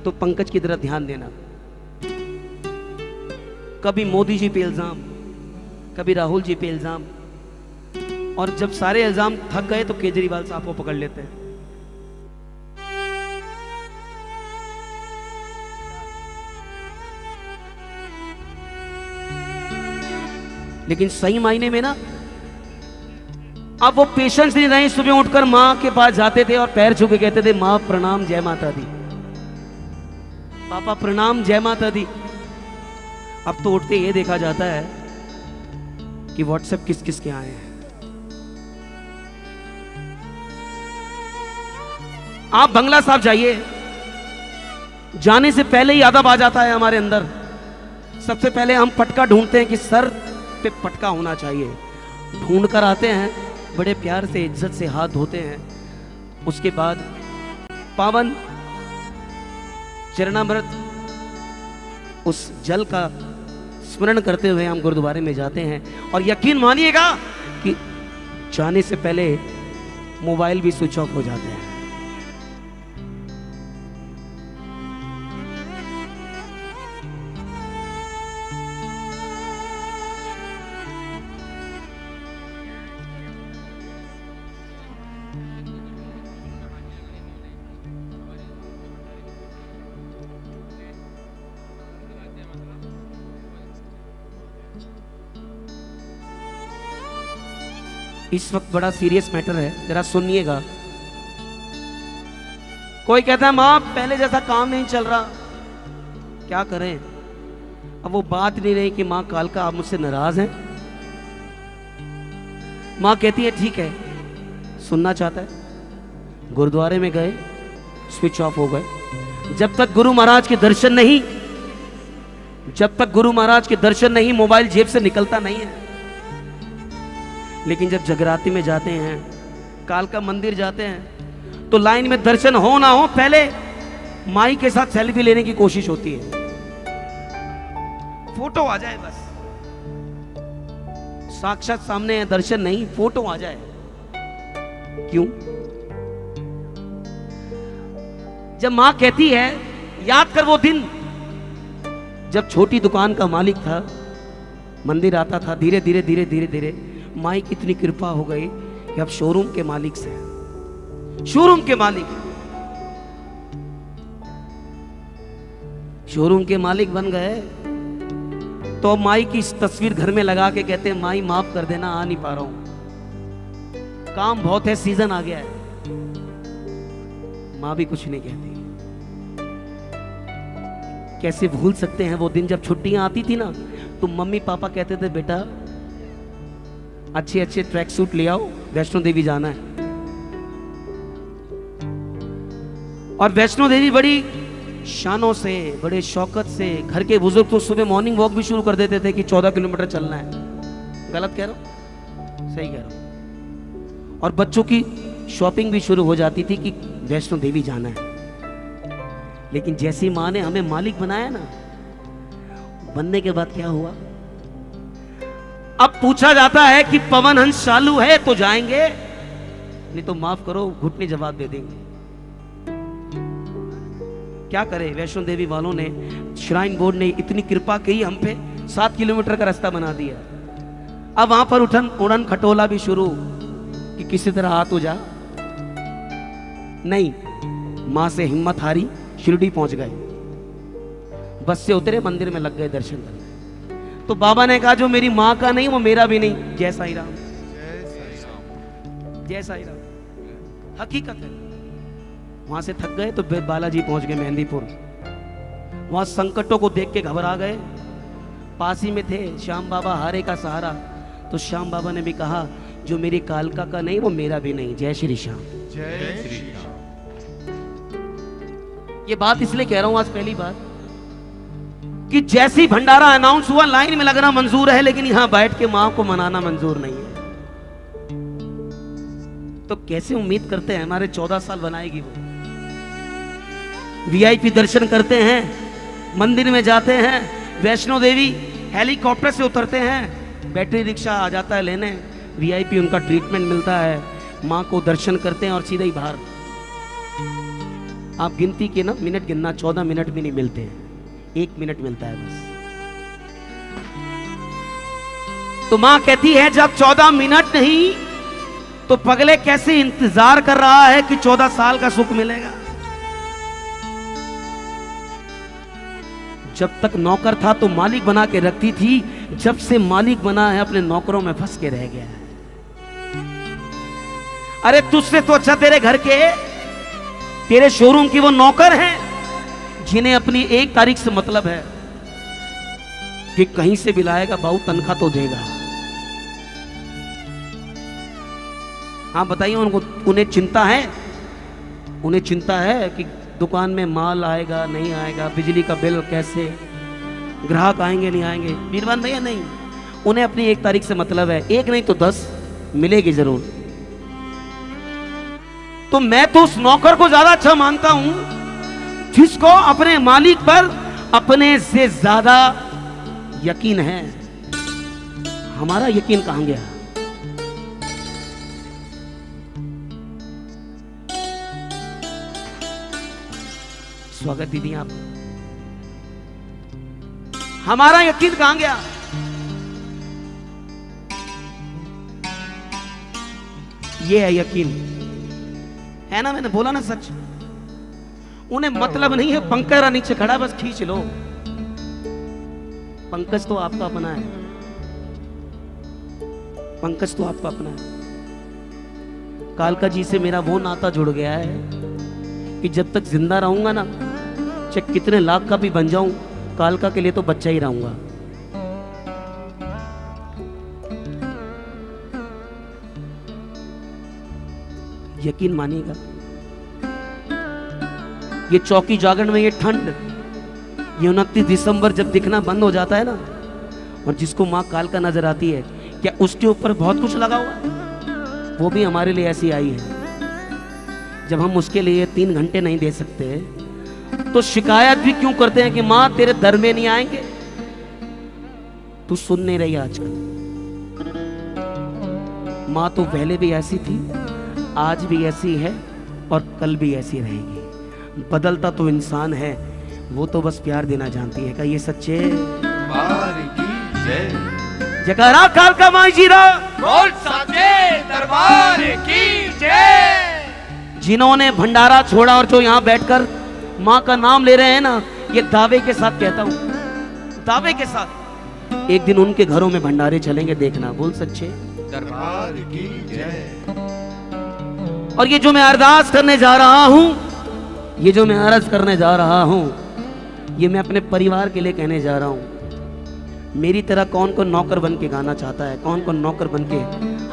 तो पंकज की तरफ ध्यान देना, कभी मोदी जी पे इल्जाम, कभी राहुल जी पे इल्जाम, और जब सारे इल्जाम थक गए तो केजरीवाल साहब को पकड़ लेते हैं। लेकिन सही मायने में ना अब वो पेशेंस नहीं रहे, सुबह उठकर मां के पास जाते थे और पैर छू के कहते थे मां प्रणाम जय माता दी, पापा प्रणाम जय माता दी। अब तो उठते ये देखा जाता है कि व्हाट्सएप किस किस के आए हैं। आप बंगला साहब जाइए, जाने से पहले ही आदब आ जाता है हमारे अंदर, सबसे पहले हम पटका ढूंढते हैं कि सर पे पटका होना चाहिए, ढूंढ कर आते हैं, बड़े प्यार से इज्जत से हाथ धोते हैं, उसके बाद पावन चरणामृत उस जल का स्मरण करते हुए हम गुरुद्वारे में जाते हैं। और यकीन मानिएगा कि जाने से पहले मोबाइल भी स्विच ऑफ हो जाते हैं। इस वक्त बड़ा सीरियस मैटर है, जरा सुनिएगा। कोई कहता है माँ पहले जैसा काम नहीं चल रहा, क्या करें। अब वो बात नहीं रही कि माँ कालका आप मुझसे नाराज हैं। माँ कहती है ठीक है, सुनना चाहता है। गुरुद्वारे में गए, स्विच ऑफ हो गए। जब तक गुरु महाराज के दर्शन नहीं, जब तक गुरु महाराज के दर्शन नहीं, मोबाइल जेब से निकलता नहीं है। लेकिन जब जगराती में जाते हैं, कालका मंदिर जाते हैं, तो लाइन में दर्शन हो ना हो, पहले माई के साथ सेल्फी लेने की कोशिश होती है, फोटो आ जाए बस। साक्षात सामने है, दर्शन नहीं, फोटो आ जाए। क्यों? जब मां कहती है याद कर वो दिन जब छोटी दुकान का मालिक था, मंदिर आता था, धीरे धीरे धीरे धीरे धीरे माई की इतनी कृपा हो गई कि अब शोरूम के मालिक से, शोरूम के मालिक, शोरूम के मालिक बन गए। तो अब माई की इस तस्वीर घर में लगा के कहते हैं माई माफ कर देना, आ नहीं पा रहा हूं, काम बहुत है, सीजन आ गया है। मां भी कुछ नहीं कहती। कैसे भूल सकते हैं वो दिन जब छुट्टियां आती थी ना, तो मम्मी पापा कहते थे बेटा अच्छे अच्छे ट्रैक सूट ले आओ, वैष्णो देवी जाना है। और वैष्णो देवी बड़ी शानों से, बड़े शौकत से, घर के बुजुर्ग तो सुबह मॉर्निंग वॉक भी शुरू कर देते थे कि 14 किलोमीटर चलना है। गलत कह रहा हूं, सही कह रहा हूं। और बच्चों की शॉपिंग भी शुरू हो जाती थी कि वैष्णो देवी जाना है। लेकिन जैसी माँ ने हमें मालिक बनाया ना, बनने के बाद क्या हुआ, अब पूछा जाता है कि पवन हंस चालू है तो जाएंगे, नहीं तो माफ करो घुटने जवाब दे देंगे। क्या करें, वैष्णो देवी वालों ने, श्राइन बोर्ड ने इतनी कृपा की हम पे, 7 किलोमीटर का रास्ता बना दिया। अब वहां पर उठन उड़न खटोला भी शुरू कि किसी तरह हाथ हो जा। नहीं, माँ से हिम्मत हारी, शिरडी पहुंच गए, बस से उतरे, मंदिर में लग गए दर्शन करने। तो बाबा ने कहा जो मेरी माँ का नहीं वो मेरा भी नहीं। जय साई राम, जय साई राम, हकीकत है। वहां से थक गए तो बालाजी पहुंच गए, मेहंदीपुर। वहां संकटों को देख के घबरा गए। पास ही में थे श्याम बाबा, हारे का सहारा। तो श्याम बाबा ने भी कहा जो मेरी कालका का नहीं वो मेरा भी नहीं। जय श्री श्याम, जय श्री श्याम। ये बात इसलिए कह रहा हूं आज पहली बार कि जैसी भंडारा अनाउंस हुआ, लाइन में लगना मंजूर है, लेकिन यहां बैठ के मां को मनाना मंजूर नहीं है। तो कैसे उम्मीद करते हैं हमारे 14 साल बनाएगी वो। वीआईपी दर्शन करते हैं, मंदिर में जाते हैं, वैष्णो देवी, हेलीकॉप्टर से उतरते हैं, बैटरी रिक्शा आ जाता है लेने, वीआईपी उनका ट्रीटमेंट मिलता है, मां को दर्शन करते हैं और सीधे ही बाहर। आप गिनती के ना मिनट गिनना, 14 मिनट भी नहीं मिलते हैं, 1 मिनट मिलता है बस। तो मां कहती है जब 14 मिनट नहीं तो पगले कैसे इंतजार कर रहा है कि 14 साल का सुख मिलेगा। जब तक नौकर था तो मालिक बना के रखती थी, जब से मालिक बना है अपने नौकरों में फंस के रह गया है। अरे तुझसे तो अच्छा तेरे घर के, तेरे शोरूम की वो नौकर हैं जिन्हें अपनी 1 तारीख से मतलब है कि कहीं से भी लाएगा बाबू, तनख्वाह तो देगा। हाँ बताइए उनको, उन्हें चिंता है, उन्हें चिंता है कि दुकान में माल आएगा नहीं आएगा, बिजली का बिल कैसे, ग्राहक आएंगे नहीं आएंगे। बीरवान भैया नहीं, उन्हें अपनी 1 तारीख से मतलब है, 1 नहीं तो 10 मिलेगी जरूर। तो मैं तो उस नौकर को ज्यादा अच्छा मानता हूं जिसको अपने मालिक पर अपने से ज्यादा यकीन है। हमारा यकीन कहां गया? स्वागत दीदी आप। हमारा यकीन कहां गया? ये है यकीन, है ना? मैंने बोला ना सच। उन्हें मतलब नहीं है, पंकज राज नीचे खड़ा, बस खींच लो। पंकज तो आपका अपना है, पंकज तो आपका अपना है। कालका जी से मेरा वो नाता जुड़ गया है कि जब तक जिंदा रहूँगा ना, चाहे कितने लाख का भी बन जाऊं, कालका के लिए तो बच्चा ही रहूँगा। यकीन मानिएगा, ये चौकी जागरण में ये ठंड, ये 29 दिसंबर जब दिखना बंद हो जाता है ना, और जिसको माँ कालका नजर आती है, क्या उसके ऊपर बहुत कुछ लगा हुआ है? वो भी हमारे लिए ऐसी आई है। जब हम उसके लिए 3 घंटे नहीं दे सकते तो शिकायत भी क्यों करते हैं कि माँ तेरे दर में नहीं आएंगे? तू सुन नहीं रही आजकल। माँ तो पहले भी ऐसी थी, आज भी ऐसी है और कल भी ऐसी रहेगी। बदलता तो इंसान है, वो तो बस प्यार देना जानती है। क्या ये सच्चे? बार की जय। जयकारा कालका माई जीरा बोल, सच्चे दरबार की जय। जिन्होंने भंडारा छोड़ा और जो यहाँ बैठकर माँ का नाम ले रहे हैं ना, ये दावे के साथ कहता हूँ, दावे के साथ, एक दिन उनके घरों में भंडारे चलेंगे, देखना। बोल सच्चे दरबार की जय। और ये जो मैं अरदास करने जा रहा हूं, ये जो मैं अर्ज करने जा रहा हूं, ये मैं अपने परिवार के लिए कहने जा रहा हूं। मेरी तरह कौन को नौकर बन के गाना चाहता है? कौन को नौकर बन के?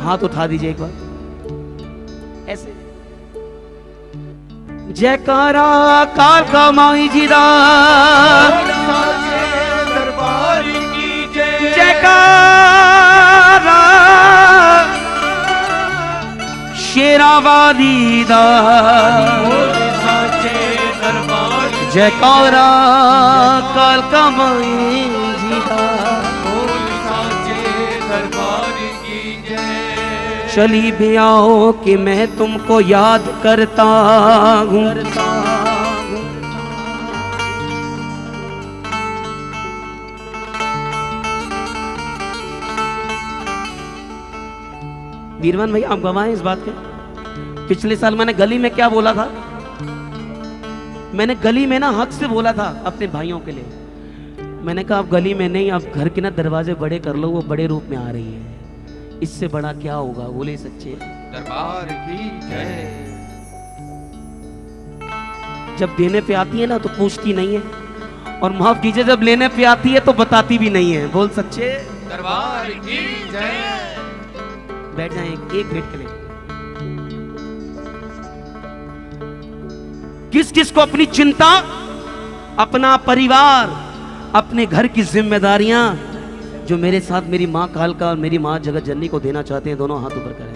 हाथ उठा दीजिए एक बार ऐसे। जयकारा कालका माई जी दा, दरबार की जय। जयकारा शेरावादी दा, जयकारा कालका माई जी दा, चली भी आओ कि मैं तुमको याद करता हूँ। वीरवान भाई, आप गवाह हैं इस बात के। पिछले साल मैंने गली में क्या बोला था? मैंने गली में ना हक से बोला था अपने भाइयों के लिए। मैंने कहा आप गली में नहीं, आप घर के ना दरवाजे बड़े कर लो, वो बड़े रूप में आ रही है। इससे बड़ा क्या होगा? बोले सच्चे दरबार की जय। जब देने पे आती है ना तो पूछती नहीं है, और माफ कीजिए जब लेने पे आती है तो बताती भी नहीं है। बोल सच्चे दरबार की जय। बैठ जाएं एक मिनट के लिए। किस किस को अपनी चिंता, अपना परिवार, अपने घर की जिम्मेदारियां, जो मेरे साथ मेरी मां कालका और मेरी मां जगत जननी को देना चाहते हैं, दोनों हाथ ऊपर करें।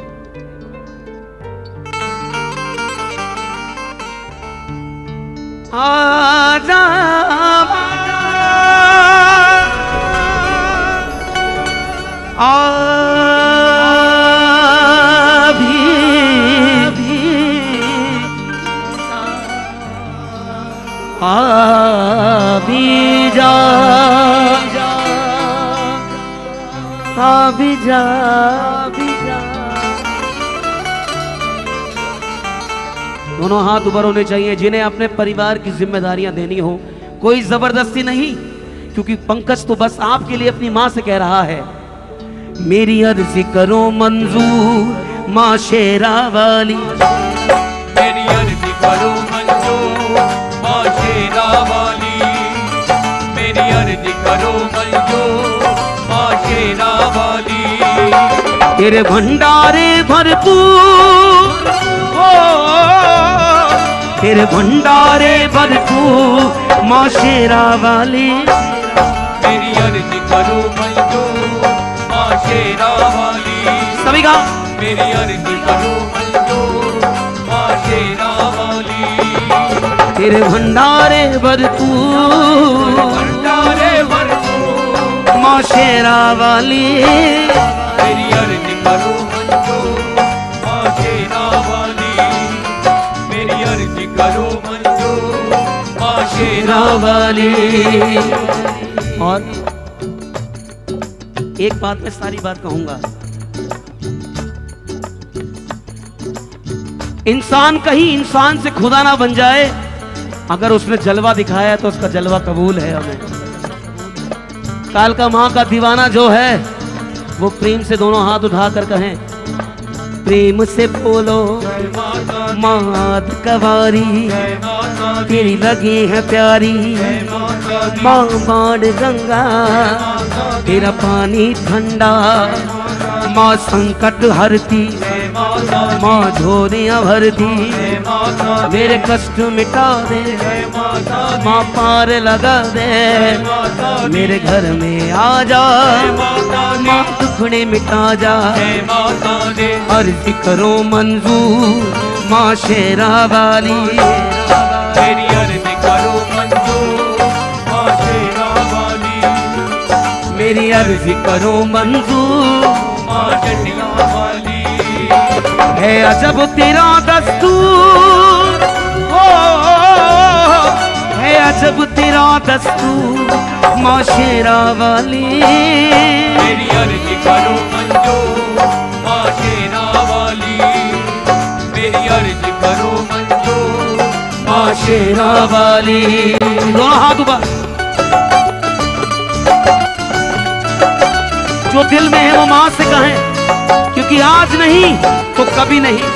आजा आ भी जा। दोनों हाथ ऊपर होने चाहिए जिन्हें अपने परिवार की जिम्मेदारियां देनी हो, कोई जबरदस्ती नहीं, क्योंकि पंकज तो बस आपके लिए अपनी मां से कह रहा है। मेरी अर्ज करो मंजूर मां शेरा वाली, मेरी अर्ज करो मंजूर मां शेरा वाली, मेरी अर्ज करो मंजूर मां शेरा वाली। तेरे भंडारे भरपूर हो, तेरे भंडारे भरपूर माँ शेरा वाली, तेरी अर्ज करो मंजूर माँ शेरा वाली। सभी का मेरी अर्ज करो मंजूर माँ शेरा वाली। तेरे भंडारे भरपूर, भंडारे भरपूर माँ शेरा वाली, तेरी अर्ज करो मंजूर माँ शेरा वाली, मेरी अर्ज करो मंजूर माँ शेरा वाली। और एक बात मैं सारी बात कहूंगा, इंसान कहीं इंसान से खुदा ना बन जाए। अगर उसने जलवा दिखाया तो उसका जलवा कबूल है हमें। कालका माँ का दीवाना जो है वो प्रेम से दोनों हाथ उठाकर कहें, प्रेम से बोलो मात कवारी तेरी लगे है प्यारी माँ बाण गंगा तेरा पानी ठंडा माँ संकट हरती माँ झोलियाँ भरती मेरे कष्ट मिटा दे माँ पार लगा दे मेरे घर में आ जा माँ दुखड़े मिटा जा अर्ज करो मंजूर माँ शेरा वाली तेरी अर्ज करो मंजूर माँ शेरा वाली मेरी अर्ज करो मंजूर माँ शेरा वाली है अजब तेरा दस्तूर हो है अजब तेरा दस्तूर माँ शेरा वाली मेरी अर्ज करो मंजूर माँ शेरा वाली मेरी अर्ज करो मंजूर माँ शेरा वाली दोनों हाथ ऊपर जो दिल में है वो माँ से कहें क्योंकि आज नहीं तो कभी नहीं।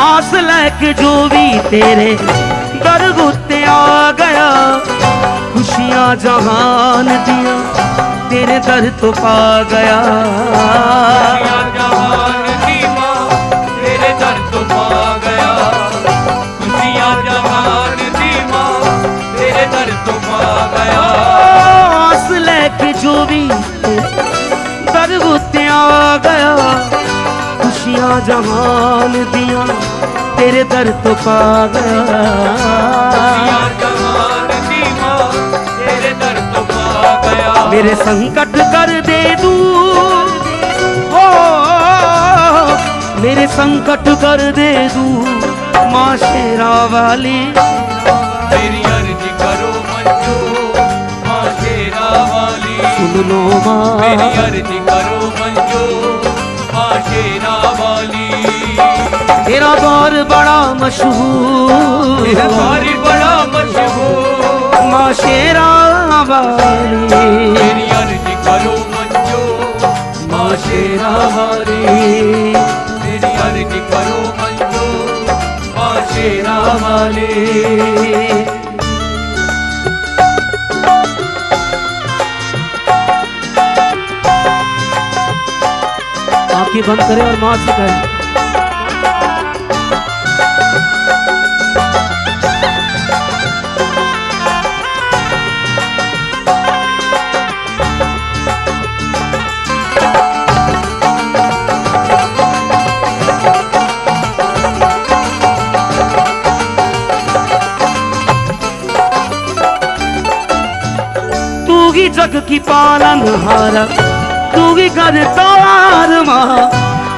आस लेके जो भी तेरे दरगुते आ गया खुशियाँ जहान दिया तेरे दर तो पा गया जहान की माँ तेरे दर तो पा गया खुशियाँ जहान की माँ तेरे दर तो पा गया आस लेके जो भी दरगुते आ गया खुशियाँ जहान दिया तेरे दर तो पा गया तेरे दर तो पा गया मेरे संकट कर दे दूर हो मेरे संकट कर दे दूर माँ शेरा वाली तेरी अर्ज करो मंजूर माँ शेरा वाली सुन लो माँ मेरी अर्ज करो मंजूर माँ शेरा वाली तेरा दौर बड़ा मशहूर बड़ा मशहूर माँ शेरा वाली तेरी अर्ज करो मंजूर माँ शेरा वाली तेरी अर्ज करो मंजूर माँ शेरा वाली आंखें बंद करें और माँ से कहें जग की पालन हारा तू ही करता माँ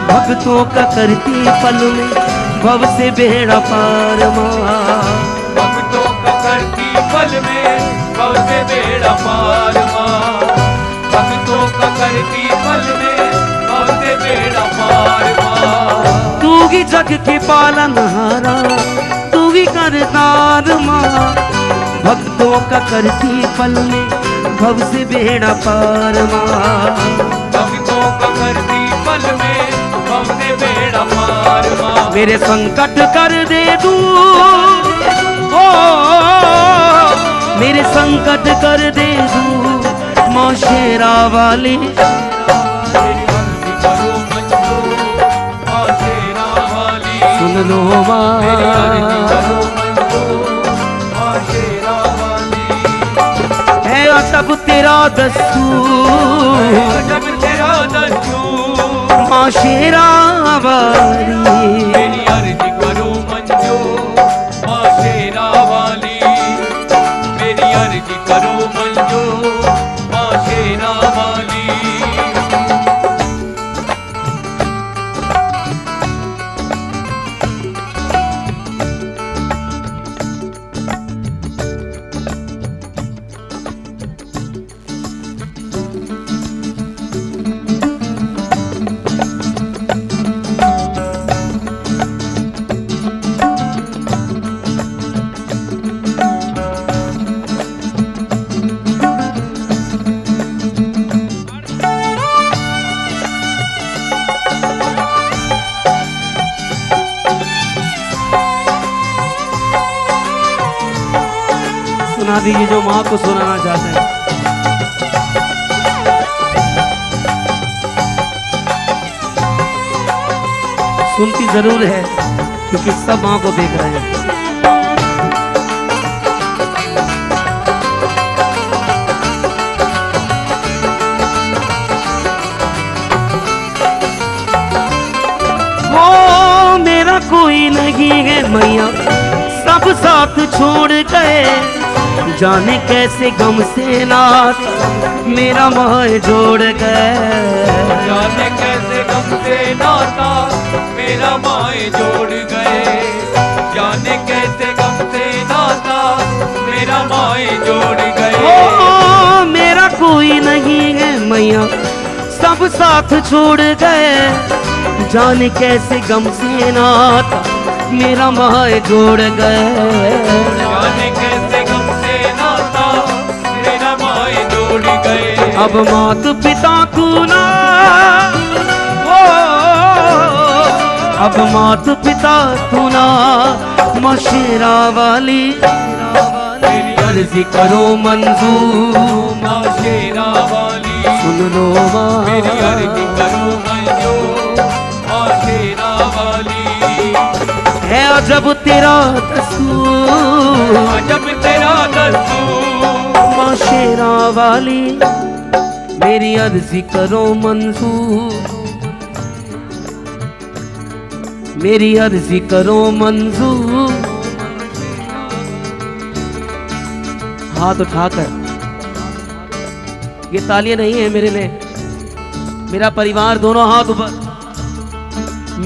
भक्तों का करती पल में भव से बेड़ा पार माँ भक्तों का करती पल में भव से बेड़ा पार माँ भक्तों का करती पल में भव से बेड़ा पार माँ तू ही जग की पालन हारा तू ही करता माँ भक्तों का करती पल में भव से बेड़ा पार माँ भक्तों का करती पल में भव से बेड़ा पार माँ मेरे संकट कर दे दूर हो मेरे संकट कर दे दूर माँ शेरा वाली तेरी अर्ज करो मंजूर माँ शेरा वाली सुन लो माँ तेरी अर्ज करो मंजूर माँ शेरा अजब तेरा दस्तूर अजब तेरा दस्तूर माँ शेरा वाली तेरी अर्ज करो मंजूर माँ शेरा वाली मेरी अर्ज करो मंजूर माँ शेरा वाली सुना दीजिए जो माँ को सुनाना चाहते हैं। सुनती जरूर है क्योंकि सब माँ को देख रहे हैं। वो मेरा कोई नहीं है मैया, सब साथ छोड़ गए, जाने कैसे गम से नाता मेरा मोह जोड़ गए, जाने कैसे गम से नाता मेरा माए जोड़ गए, जाने कैसे गम से नाता मेरा माए जोड़ गए। ओ मेरा कोई नहीं है मैया, सब साथ छोड़ गए, जाने कैसे गम से नाता मेरा माए जोड़ गए, जाने कैसे गम से नाता मेरा माए जोड़ गए। अब मात पिता को ना, अब मात पिता तू ना मशेरा वाली, मेरी अर्जी करो मंजूर मशेरा वाली, सुन लो माँ मेरी अर्जी करो मंजूर मशेरा वाली। है अजब तेरा दस्तूर, अजब तेरा दस्तूर मशेरा वाली, मेरी अर्जी करो मंजूर, मेरी अर्जी करो मंजूर। हाथ उठाकर, ये तालियां नहीं है मेरे लिए, मेरा परिवार दोनों हाथ ऊपर।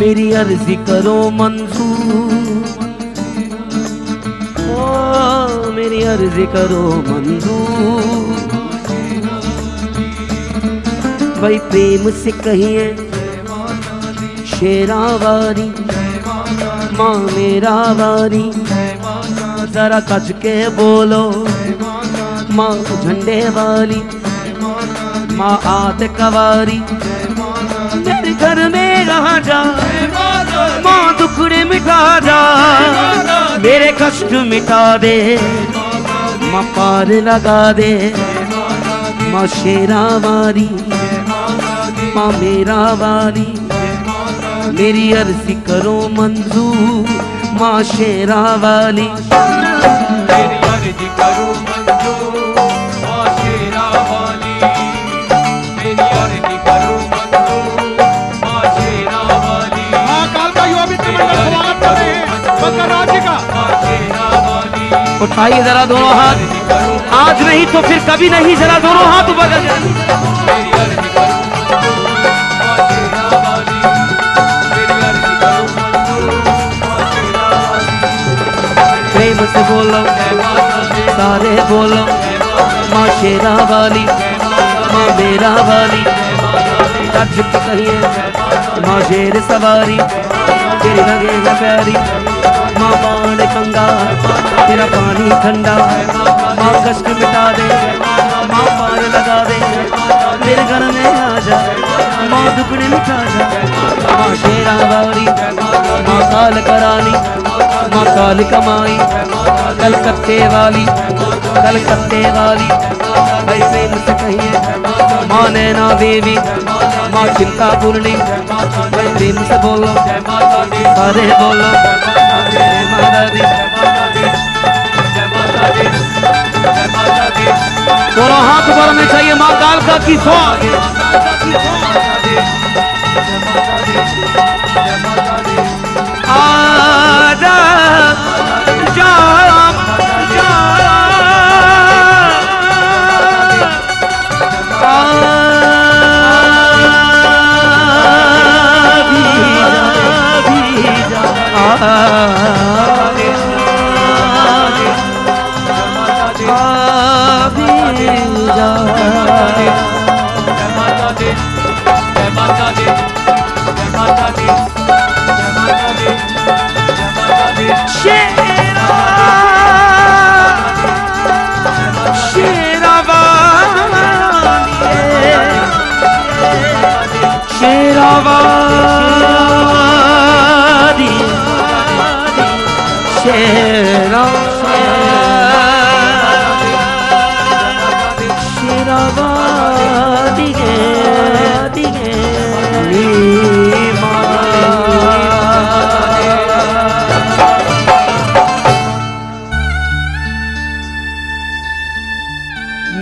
मेरी अर्जी करो मंजूर, ओ मेरी अर्जी करो मंजूर। भाई प्रेम से कहिए शेरा वारी माँ मेरा वारी, जरा कच के बोलो माँ झंडे वाली, माँ आते कवारी मेरे घर में रहा जा, माँ दुखड़े मिटा जा, मेरे कष्ट मिटा दे, माँ पार लगा दे, माँ शेरा वारी माँ मेरा वारी, मेरी अर्जी करो मंजूर माँ शेरा वाली, मेरी अर्जी करो मंजूर माँ शेरा वाली, मेरी अर्जी करो मंजूर माँ शेरा वाली। माँ कालका युवा मित्र मंडल स्वागत करे पंकज राज जी का। माँ शेरा वाली उठाइए जरा दोनों हाथ, आज नहीं तो फिर कभी नहीं, जरा दोनों हाथ ऊपर कर। से बोलो सारे बोलो माँ शेरा वाली माँ मेरा वाली, कच कहिए माँ शेर सवारी, तेरी लगेगा प्यारी माँ बाण कंगाल, तेरा पानी ठंडा माँ कष्ट मिटा दे, माँ पार लगा दे, मेरे घर में आ जा, माँ दुखड़े मिटा जा, माँ शेरा वाली माँ काल करानी माँ काल कमाई कलकत्ते वाली, कलकत्ते वाली। भाई प्रेम से कहिए माँ नैना देवी माँ चिंता पूर्णी, भाई प्रेम से बोलो सारे बोलो जय माता दी, दोनों हाथ ऊपर में चाहिए। माँ कालका की शेरा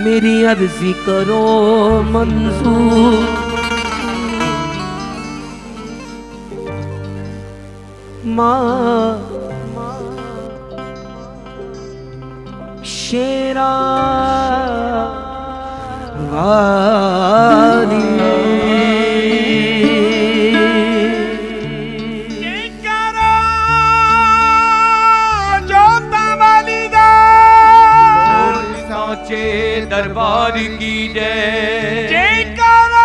मेरी अर्जी करो मंजूर। माँ शेरा वारी दरबार की जय। जयकारा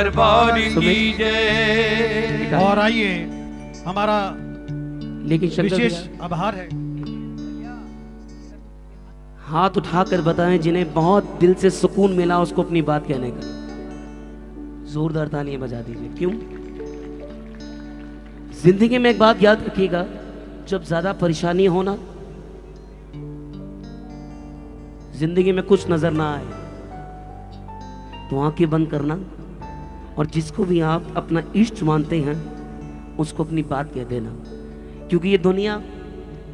दरबार की जय। और आइए हमारा लेकिन विशेष आभार है। हाथ उठाकर बताएं जिन्हें बहुत दिल से सुकून मिला उसको अपनी बात कहने का। जोरदार तालियां बजा दीजिए। क्यों? जिंदगी में एक बात याद रखिएगा, जब ज्यादा परेशानी हो ना, जिंदगी में कुछ नजर ना आए तो आंखें बंद करना और जिसको भी आप अपना इष्ट मानते हैं उसको अपनी बात कह देना, क्योंकि ये दुनिया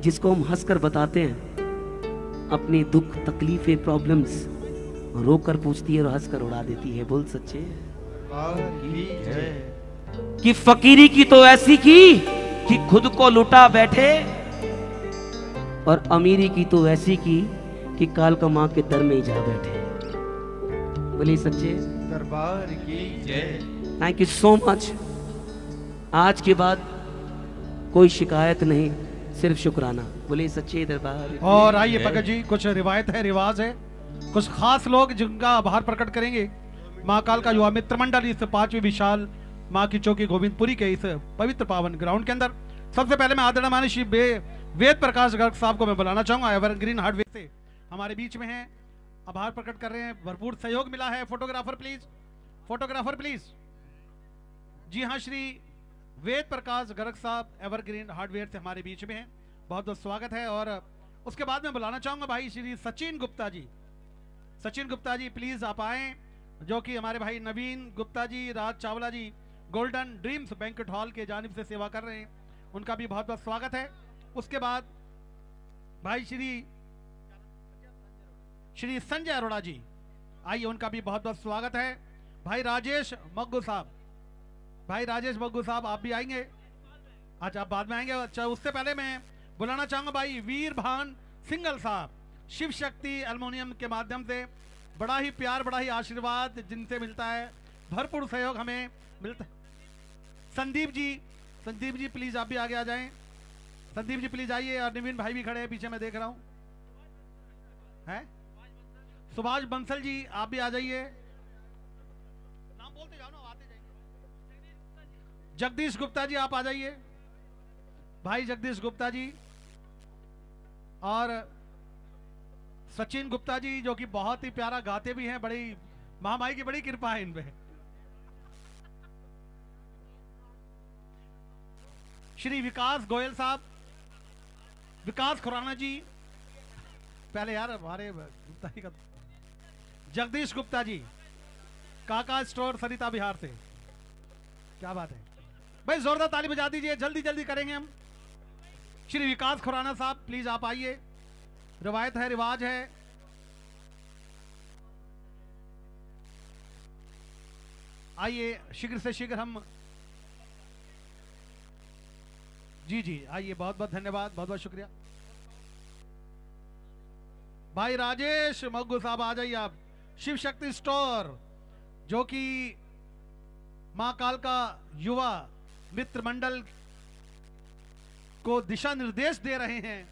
जिसको हम हंसकर बताते हैं अपनी दुख तकलीफें प्रॉब्लम्स रोकर पूछती है और हंसकर उड़ा देती है। बोल सच्चे कि फकीरी की तो ऐसी की कि खुद को लुटा बैठे और अमीरी की तो ऐसी की कि कालका माँ के दर में ही जा बैठे। बोले सच्चे दरबार की जय। Thank you so much. आज के बाद कोई शिकायत नहीं, सिर्फ शुक्राना। बोले सच्चे दरबार। और आइए पंकज जी, कुछ रिवायत है, रिवाज है, कुछ खास लोग जिनका आभार प्रकट करेंगे। माँ कालका युवा मित्र मंडल इस 5वीं विशाल माँ की चौकी गोविंद पूरी के इस पवित्र पावन ग्राउंड के अंदर। सबसे पहले मैं आदरणीय माननीय श्री वेद प्रकाश गर्ग साहब को मैं बुलाना चाहूंगा। एवरग्रीन हार्डवेयर से हमारे बीच में हैं, आभार प्रकट कर रहे हैं, भरपूर सहयोग मिला है। Photographer please, photographer please. जी हाँ, श्री वेद प्रकाश गर्ग साहब एवरग्रीन हार्डवेयर से हमारे बीच में है, बहुत बहुत स्वागत है। और उसके बाद मैं बुलाना चाहूंगा भाई श्री सचिन गुप्ता जी। सचिन गुप्ता जी प्लीज आप आए, जो कि हमारे भाई नवीन गुप्ता ji, राज चावला ji golden dreams banquet hall के जानिब से सेवा कर रहे हैं, उनका भी बहुत बहुत स्वागत है। उसके बाद भाई श्री संजय अरोड़ा जी आइए, उनका भी बहुत बहुत स्वागत है। भाई राजेश मग्गू साहब, भाई राजेश मग्गू साहब आप भी आएंगे? अच्छा, आप बाद में आएंगे। अच्छा, उससे पहले मैं बुलाना चाहूँगा भाई वीरभान सिंगल साहब, शिव शक्ति एल्युमिनियम के माध्यम से बड़ा ही प्यार, बड़ा ही आशीर्वाद जिनसे मिलता है, भरपूर सहयोग हमें मिलता है। संदीप जी, संदीप जी प्लीज आप भी आगे आ जाएं। संदीप जी प्लीज आइए। और नवीन भाई भी खड़े हैं पीछे, मैं देख रहा हूँ। हैं सुभाष बंसल जी आप भी आ जाइए। नाम बोलते जाओ ना, आते जाएंगे। जगदीश गुप्ता जी आप आ जाइए, भाई जगदीश गुप्ता जी। और सचिन गुप्ता जी जो कि बहुत ही प्यारा गाते भी हैं, बड़ी महामाई की बड़ी कृपा है इनपे। श्री विकास गोयल साहब, विकास खुराना जी पहले यार हमारे गुप्ता जी का। जगदीश गुप्ता जी काका स्टोर सरिता बिहार से, क्या बात है भाई, जोरदार ताली बजा दीजिए। जल्दी जल्दी करेंगे हम। श्री विकास खुराना साहब प्लीज आप आइए, रवायत है, रिवाज है। आइए शीघ्र से शीघ्र हम। जी जी आइए, बहुत बहुत धन्यवाद, बहुत बहुत शुक्रिया। भाई राजेश मग्गू साहब आ जाइए आप, शिव शक्ति स्टोर जो कि माँ कालका युवा मित्र मंडल को दिशा निर्देश दे रहे हैं।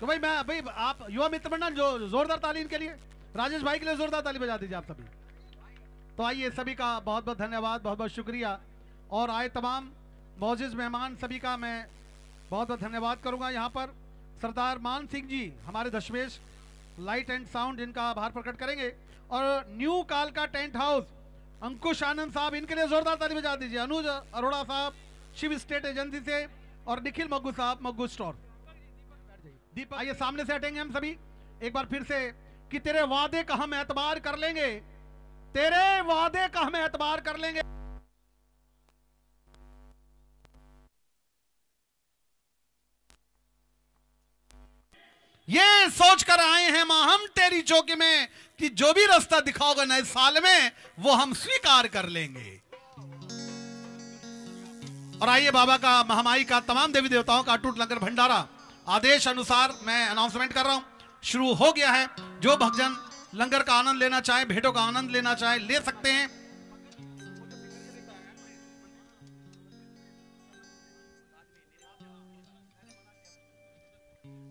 तो भाई मैं भाई आप युवा मित्र मंडल जो जोरदार ताली इनके लिए, राजेश भाई के लिए जोरदार ताली बजा दीजिए आप सभी। तो आइए सभी का बहुत बहुत धन्यवाद, बहुत बहुत शुक्रिया। और आए तमाम मौजूद मेहमान सभी का मैं बहुत बहुत धन्यवाद करूंगा। यहाँ पर सरदार मान सिंह जी हमारे दशमेश लाइट एंड साउंड, इनका आभार प्रकट करेंगे। और न्यू कालका टेंट हाउस अंकुश आनंद साहब, इनके लिए जोरदार ताली बजा दीजिए। अनुज अरोड़ा साहब शिव स्टेट एजेंसी से, और निखिल मग्गू साहब मग्गू स्टोर। दीपक आइए सामने से हटेंगे हम सभी एक बार फिर से, कि तेरे वादे का हम एतबार कर लेंगे, तेरे वादे का हम एतबार कर लेंगे। ये सोच कर आए हैं मां हम तेरी चौकी में कि जो भी रास्ता दिखाओगे नए साल में वो हम स्वीकार कर लेंगे। और आइए बाबा का महामाई का तमाम देवी देवताओं का अटूट लंगर भंडारा आदेश अनुसार मैं अनाउंसमेंट कर रहा हूं, शुरू हो गया है। जो भक्तजन लंगर का आनंद लेना चाहे, भेंटों का आनंद लेना चाहे, ले सकते हैं।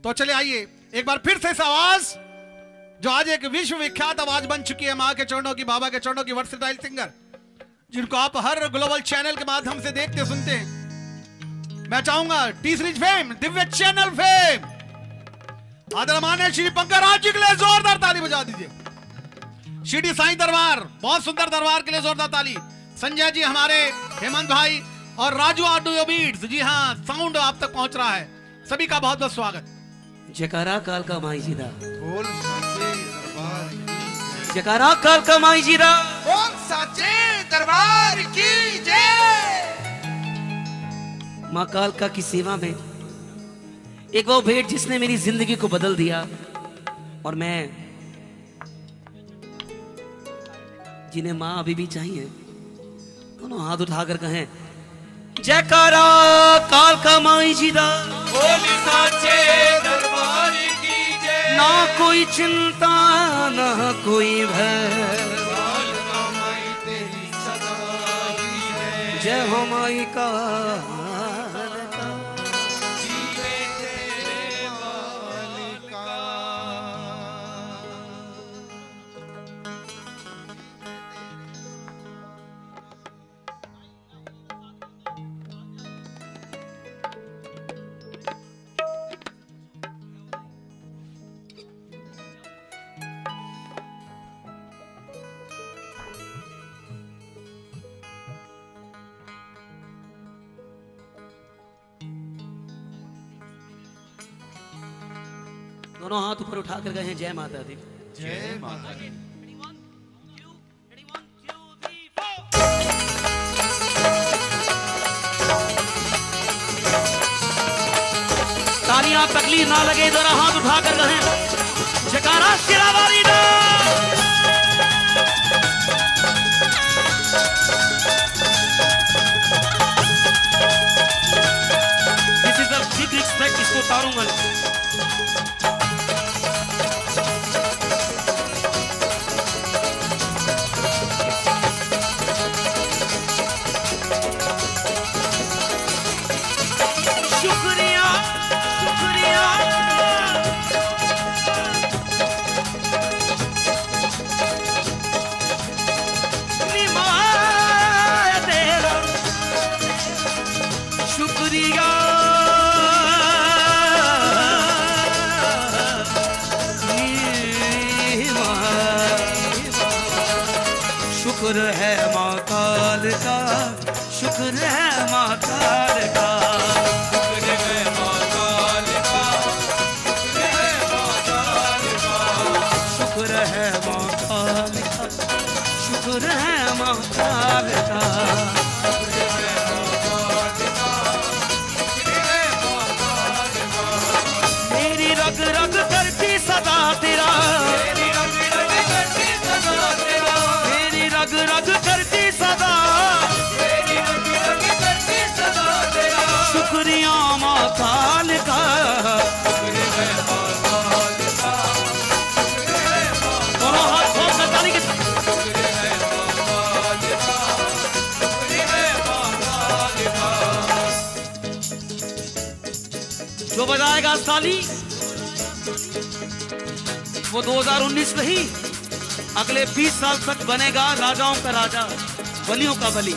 तो चले आइए एक बार फिर से इस आवाज जो आज एक विश्वविख्यात आवाज बन चुकी है मां के चरणों की, बाबा के चरणों की, वर्सेटाइल सिंगर जिनको आप हर ग्लोबल चैनल के माध्यम से देखते सुनते हैं। मैं चाहूंगा T series fame, Divya channel fame, आदरणीय श्री पंकज राज जी के लिए जोरदार ताली बजा दीजिए। शिरडी साईं दरबार, बहुत सुंदर दरबार के लिए जोरदार ताली। संजय जी हमारे, हेमंत भाई और राजू ऑडियो बीट्स, जी हाँ साउंड आप तक पहुंच रहा है, सभी का बहुत बहुत स्वागत। जयकारा कालका माई जी दा, जयकारा कालका माई जी दा, बोल साचे दरबार की जय। माँ कालका की सेवा में एक वो भेंट जिसने मेरी जिंदगी को बदल दिया, और मैं जिन्हें माँ अभी भी चाहिए दोनों हाथ उठाकर कहें जयकारा कालका माई जी दा, बोल साचे दरबार की जय। ना कोई चिंता ना कोई भय, जय हो माई का दोनों हाथ ऊपर उठाकर गए हैं। जय माता दी, जय माता दी। तालियां तकलीफ ना लगे, दोनों हाथ उठाकर गए हैं। जयकारा सिरावारी दा, this is a big respect, इसको उतारूंगा। शुक्र है माँ कालका, शुक्र है माँ कालका, शुक्र है माँ कालका, शुक्र है माँ कालका, शुक्र है माँ कालका, शुक्र है माँ कालका, शुक्र है माँ कालका, शुक्र है माँ कालका। मेरी रग रग करती सदा तेरा, रग रग करती सदा, रग रग करती सदा तेरा, शुक्रिया माँ कालका, शुक्र है माँ कालका, शुक्र है माँ कालका। जो बजाएगा ताली वो 2019 नहीं अगले 20 साल तक बनेगा राजाओं का राजा, बलियों का बलि।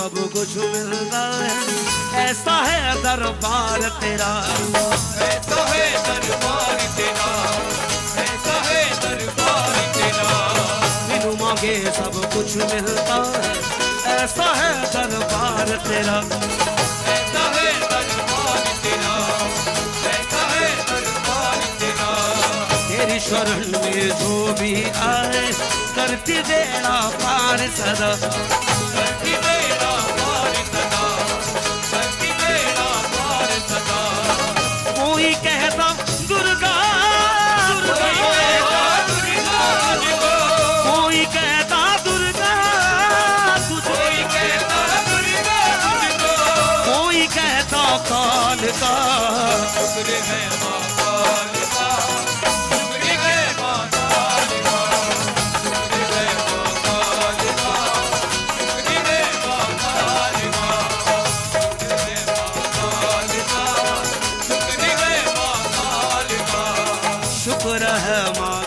सब कुछ मिलता है, ऐसा है दरबार तेरा, ऐसा है दरबार तेरा, ऐसा है मांगे सब कुछ मिलता है, ऐसा है दरबार तेरा, ऐसा है दरबार तेरा, ऐसा है दरबार तेरा। तेरी शरण में जो भी आए करती बेड़ा पार सदा, करती बेड़ा पार सदा, करती बेड़ा पार सदा। कोई कहता दुर्गा कालका शुक्र है माँ कालका, शुक्र है माँ कालका, शुक्र है माँ कालका, शुक्र है माँ कालका, शुक्र है माँ कालका, शुक्र है माँ कालका, शुक्र है माँ कालका, शुक्र है माँ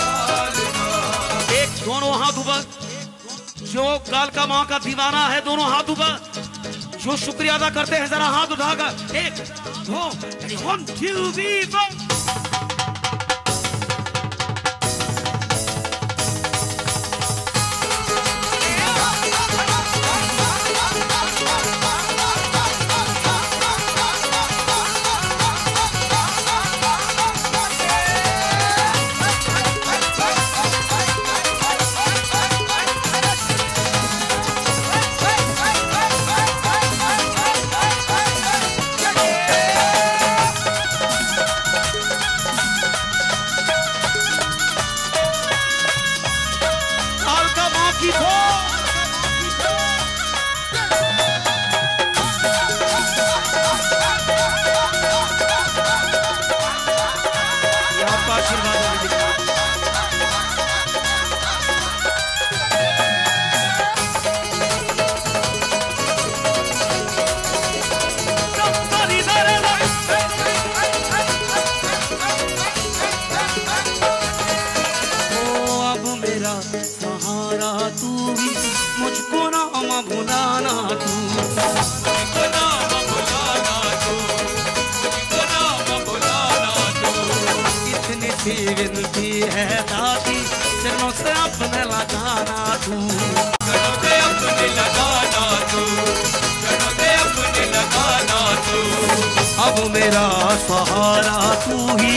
कालका। एक दोनों हाथ ऊपर, जो कालका माँ का दीवाना है दोनों हाथ ऊपर, जो शुक्रिया अदा करते हैं जरा हाथ उठाकर, एक दो वन टू थ्री फोर। विनती है दादी चरणों से अपने लगाना तू, चरणों से अपने लगाना तू, चरणों से अपने लगाना तू। अब मेरा सहारा तू ही,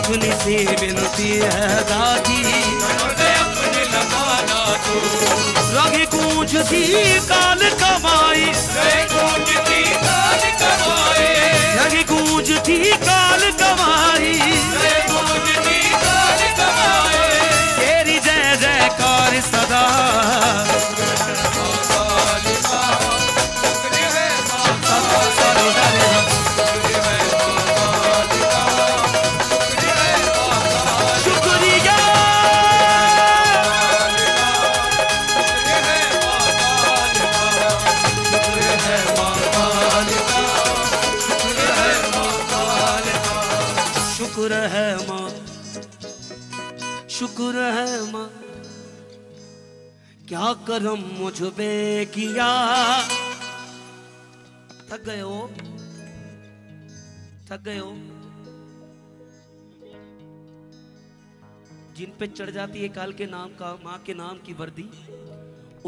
इतनी सी विनती है दादी चरणों से अपने लगाना तू। रगी गूंजती काल कमाई, रगी गूंजती काल कमाई, रगी गूंजती काल कमाई, रगी गूंजती काल कमाई। तेरी जय जयकार सदा, शुक्र है माँ। क्या करम मुझ पे किया, थक गए हो, थक गए हो। जिन पे चढ़ जाती है काल के नाम का, माँ के नाम की वर्दी,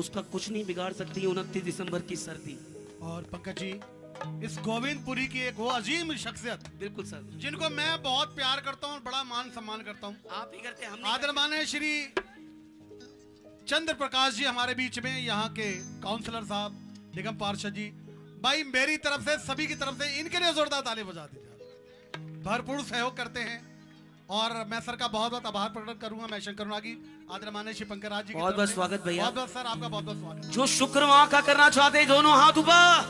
उसका कुछ नहीं बिगाड़ सकती 29 दिसंबर की सर्दी। और पंकज जी, इस गोविंद पूरी की एक वो अजीम शख्सियत, बिल्कुल सर, जिनको मैं बहुत प्यार करता हूँ और बड़ा मान सम्मान करता हूँ, आप ही करते हैं, आदरणीय है श्री चंद्र प्रकाश जी हमारे बीच में, यहाँ के काउंसलर साहब, निगम पार्षद जी, भाई मेरी तरफ से सभी की तरफ से इनके लिए जोरदार ताली बजा दी जाए, भरपूर सहयोग करते हैं। और मैं सर का बहुत बहुत आभार प्रकट करूंगा, मैं शंकर नागी, आदरणीय श्री पंकज राज जी, बहुत बहुत स्वागत भैया, बहुत बहुत सर आपका बहुत बहुत स्वागत। जो शुक्र माँ का करना चाहते हैं दोनों हाथ ऊपर,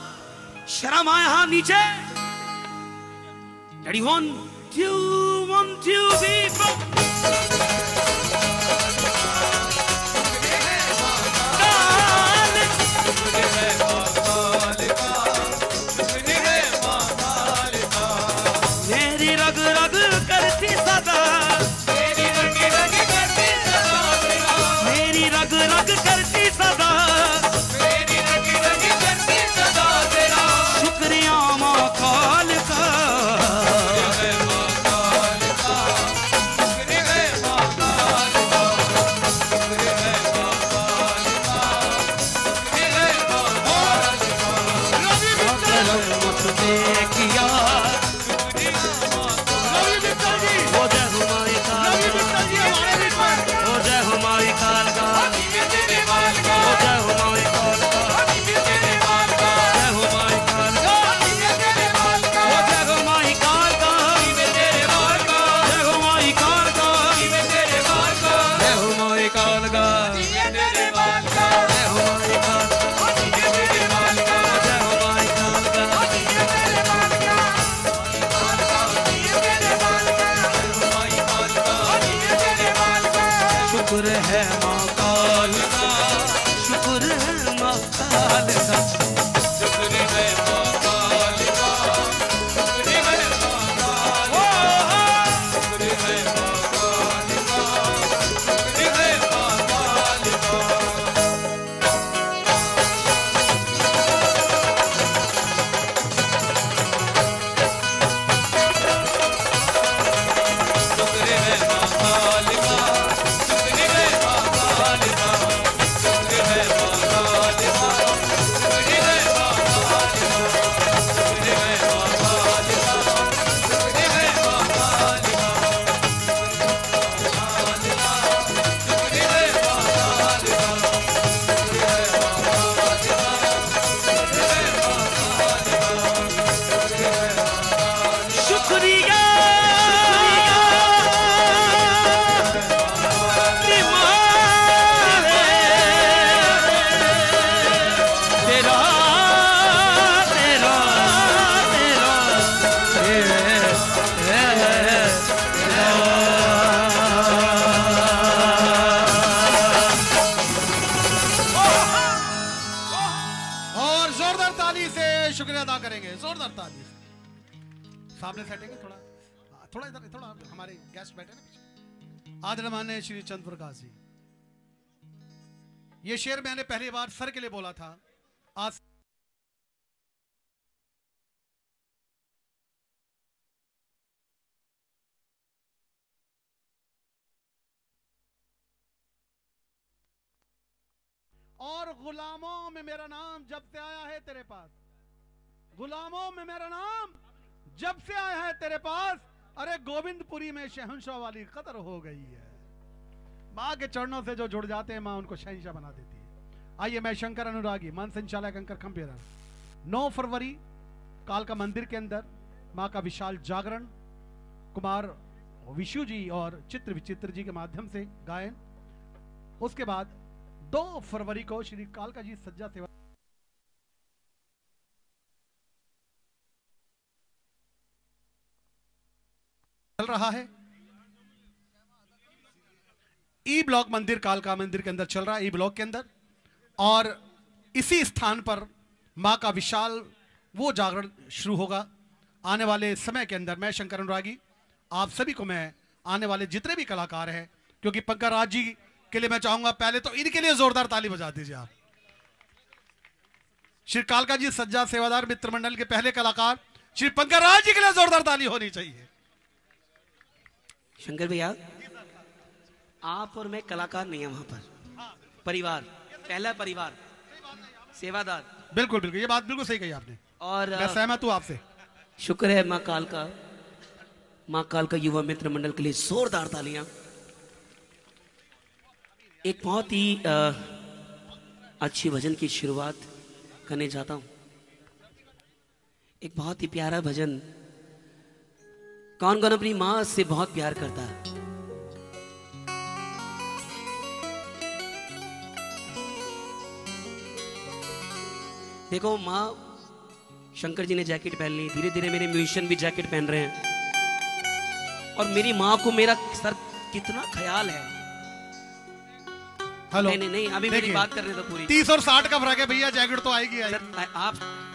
शर्म आए हाथ नीचे, ready one two three four. कालका शुक्र है माँ कालका, शुक्र है माँ कालका। शुक्रिया अदा करेंगे, जोरदार ताली। सामने सटेंगे थोड़ा, थोड़ा इधर, थोड़ा हमारे गेस्ट बैठे हैं। आदरणीय माननीय श्री चंद्र प्रकाश जी, ये शेर मैंने पहली बार सर के लिए बोला था। आज और गुलामों में मेरा नाम जब से आया है तेरे पास, गुलामों में मेरा नाम जब से आया है तेरे पास। अरे गोविन्द पूरी में शहंशाह वाली कदर हो गई है। माँ के चरणों से जो जुड़ जाते हैं, माँ उनको शहंशाह बना देती है। आइए, मैं शंकर अनुरागी मन संचालय कंकर खंपेरा। 9 फरवरी कालका मंदिर के अंदर माँ का विशाल जागरण कुमार विशु जी और चित्र विचित्र जी के माध्यम से गायन। उसके बाद 2 फरवरी को श्री कालका जी सज्जा सेवा चल रहा है। ई ब्लॉक मंदिर कालका मंदिर के अंदर चल रहा है, ई ब्लॉक के अंदर। और इसी स्थान पर माँ का विशाल वो जागरण शुरू होगा आने वाले समय के अंदर। मैं शंकर अनुरागी, आप सभी को, मैं आने वाले जितने भी कलाकार हैं, क्योंकि पंकज राज जी के लिए मैं चाहूंगा पहले तो इनके लिए जोरदार ताली बजा दीजिए आप। श्री कालका जी सज्जा सेवादार मित्र मंडल के पहले कलाकार श्री पंकज राज जी के लिए जोरदार ताली होनी चाहिए। शंकर भैया, आप और मैं कलाकार नहीं है, वहां पर परिवार, पहला परिवार सेवादार। बिल्कुल बिल्कुल, ये बात बिल्कुल सही कही आपने और मैं सहमत हूं आपसे। शुक्र है माँ कालका, माँ कालका युवा मित्र मंडल के लिए जोरदार तालियां। एक बहुत ही अच्छी भजन की शुरुआत करने जाता हूं। एक बहुत ही प्यारा भजन। कौन कौन अपनी माँ से बहुत प्यार करता है? देखो, माँ, शंकर जी ने जैकेट पहन ली, धीरे धीरे मेरे म्यूजिशियन भी जैकेट पहन रहे हैं। और मेरी माँ को मेरा सर कितना ख्याल है। हेलो, नहीं, अभी मेरी बात करने दो पूरी। 30 और 60 का फर्क है भैया, जैकेट तो आएगी। आप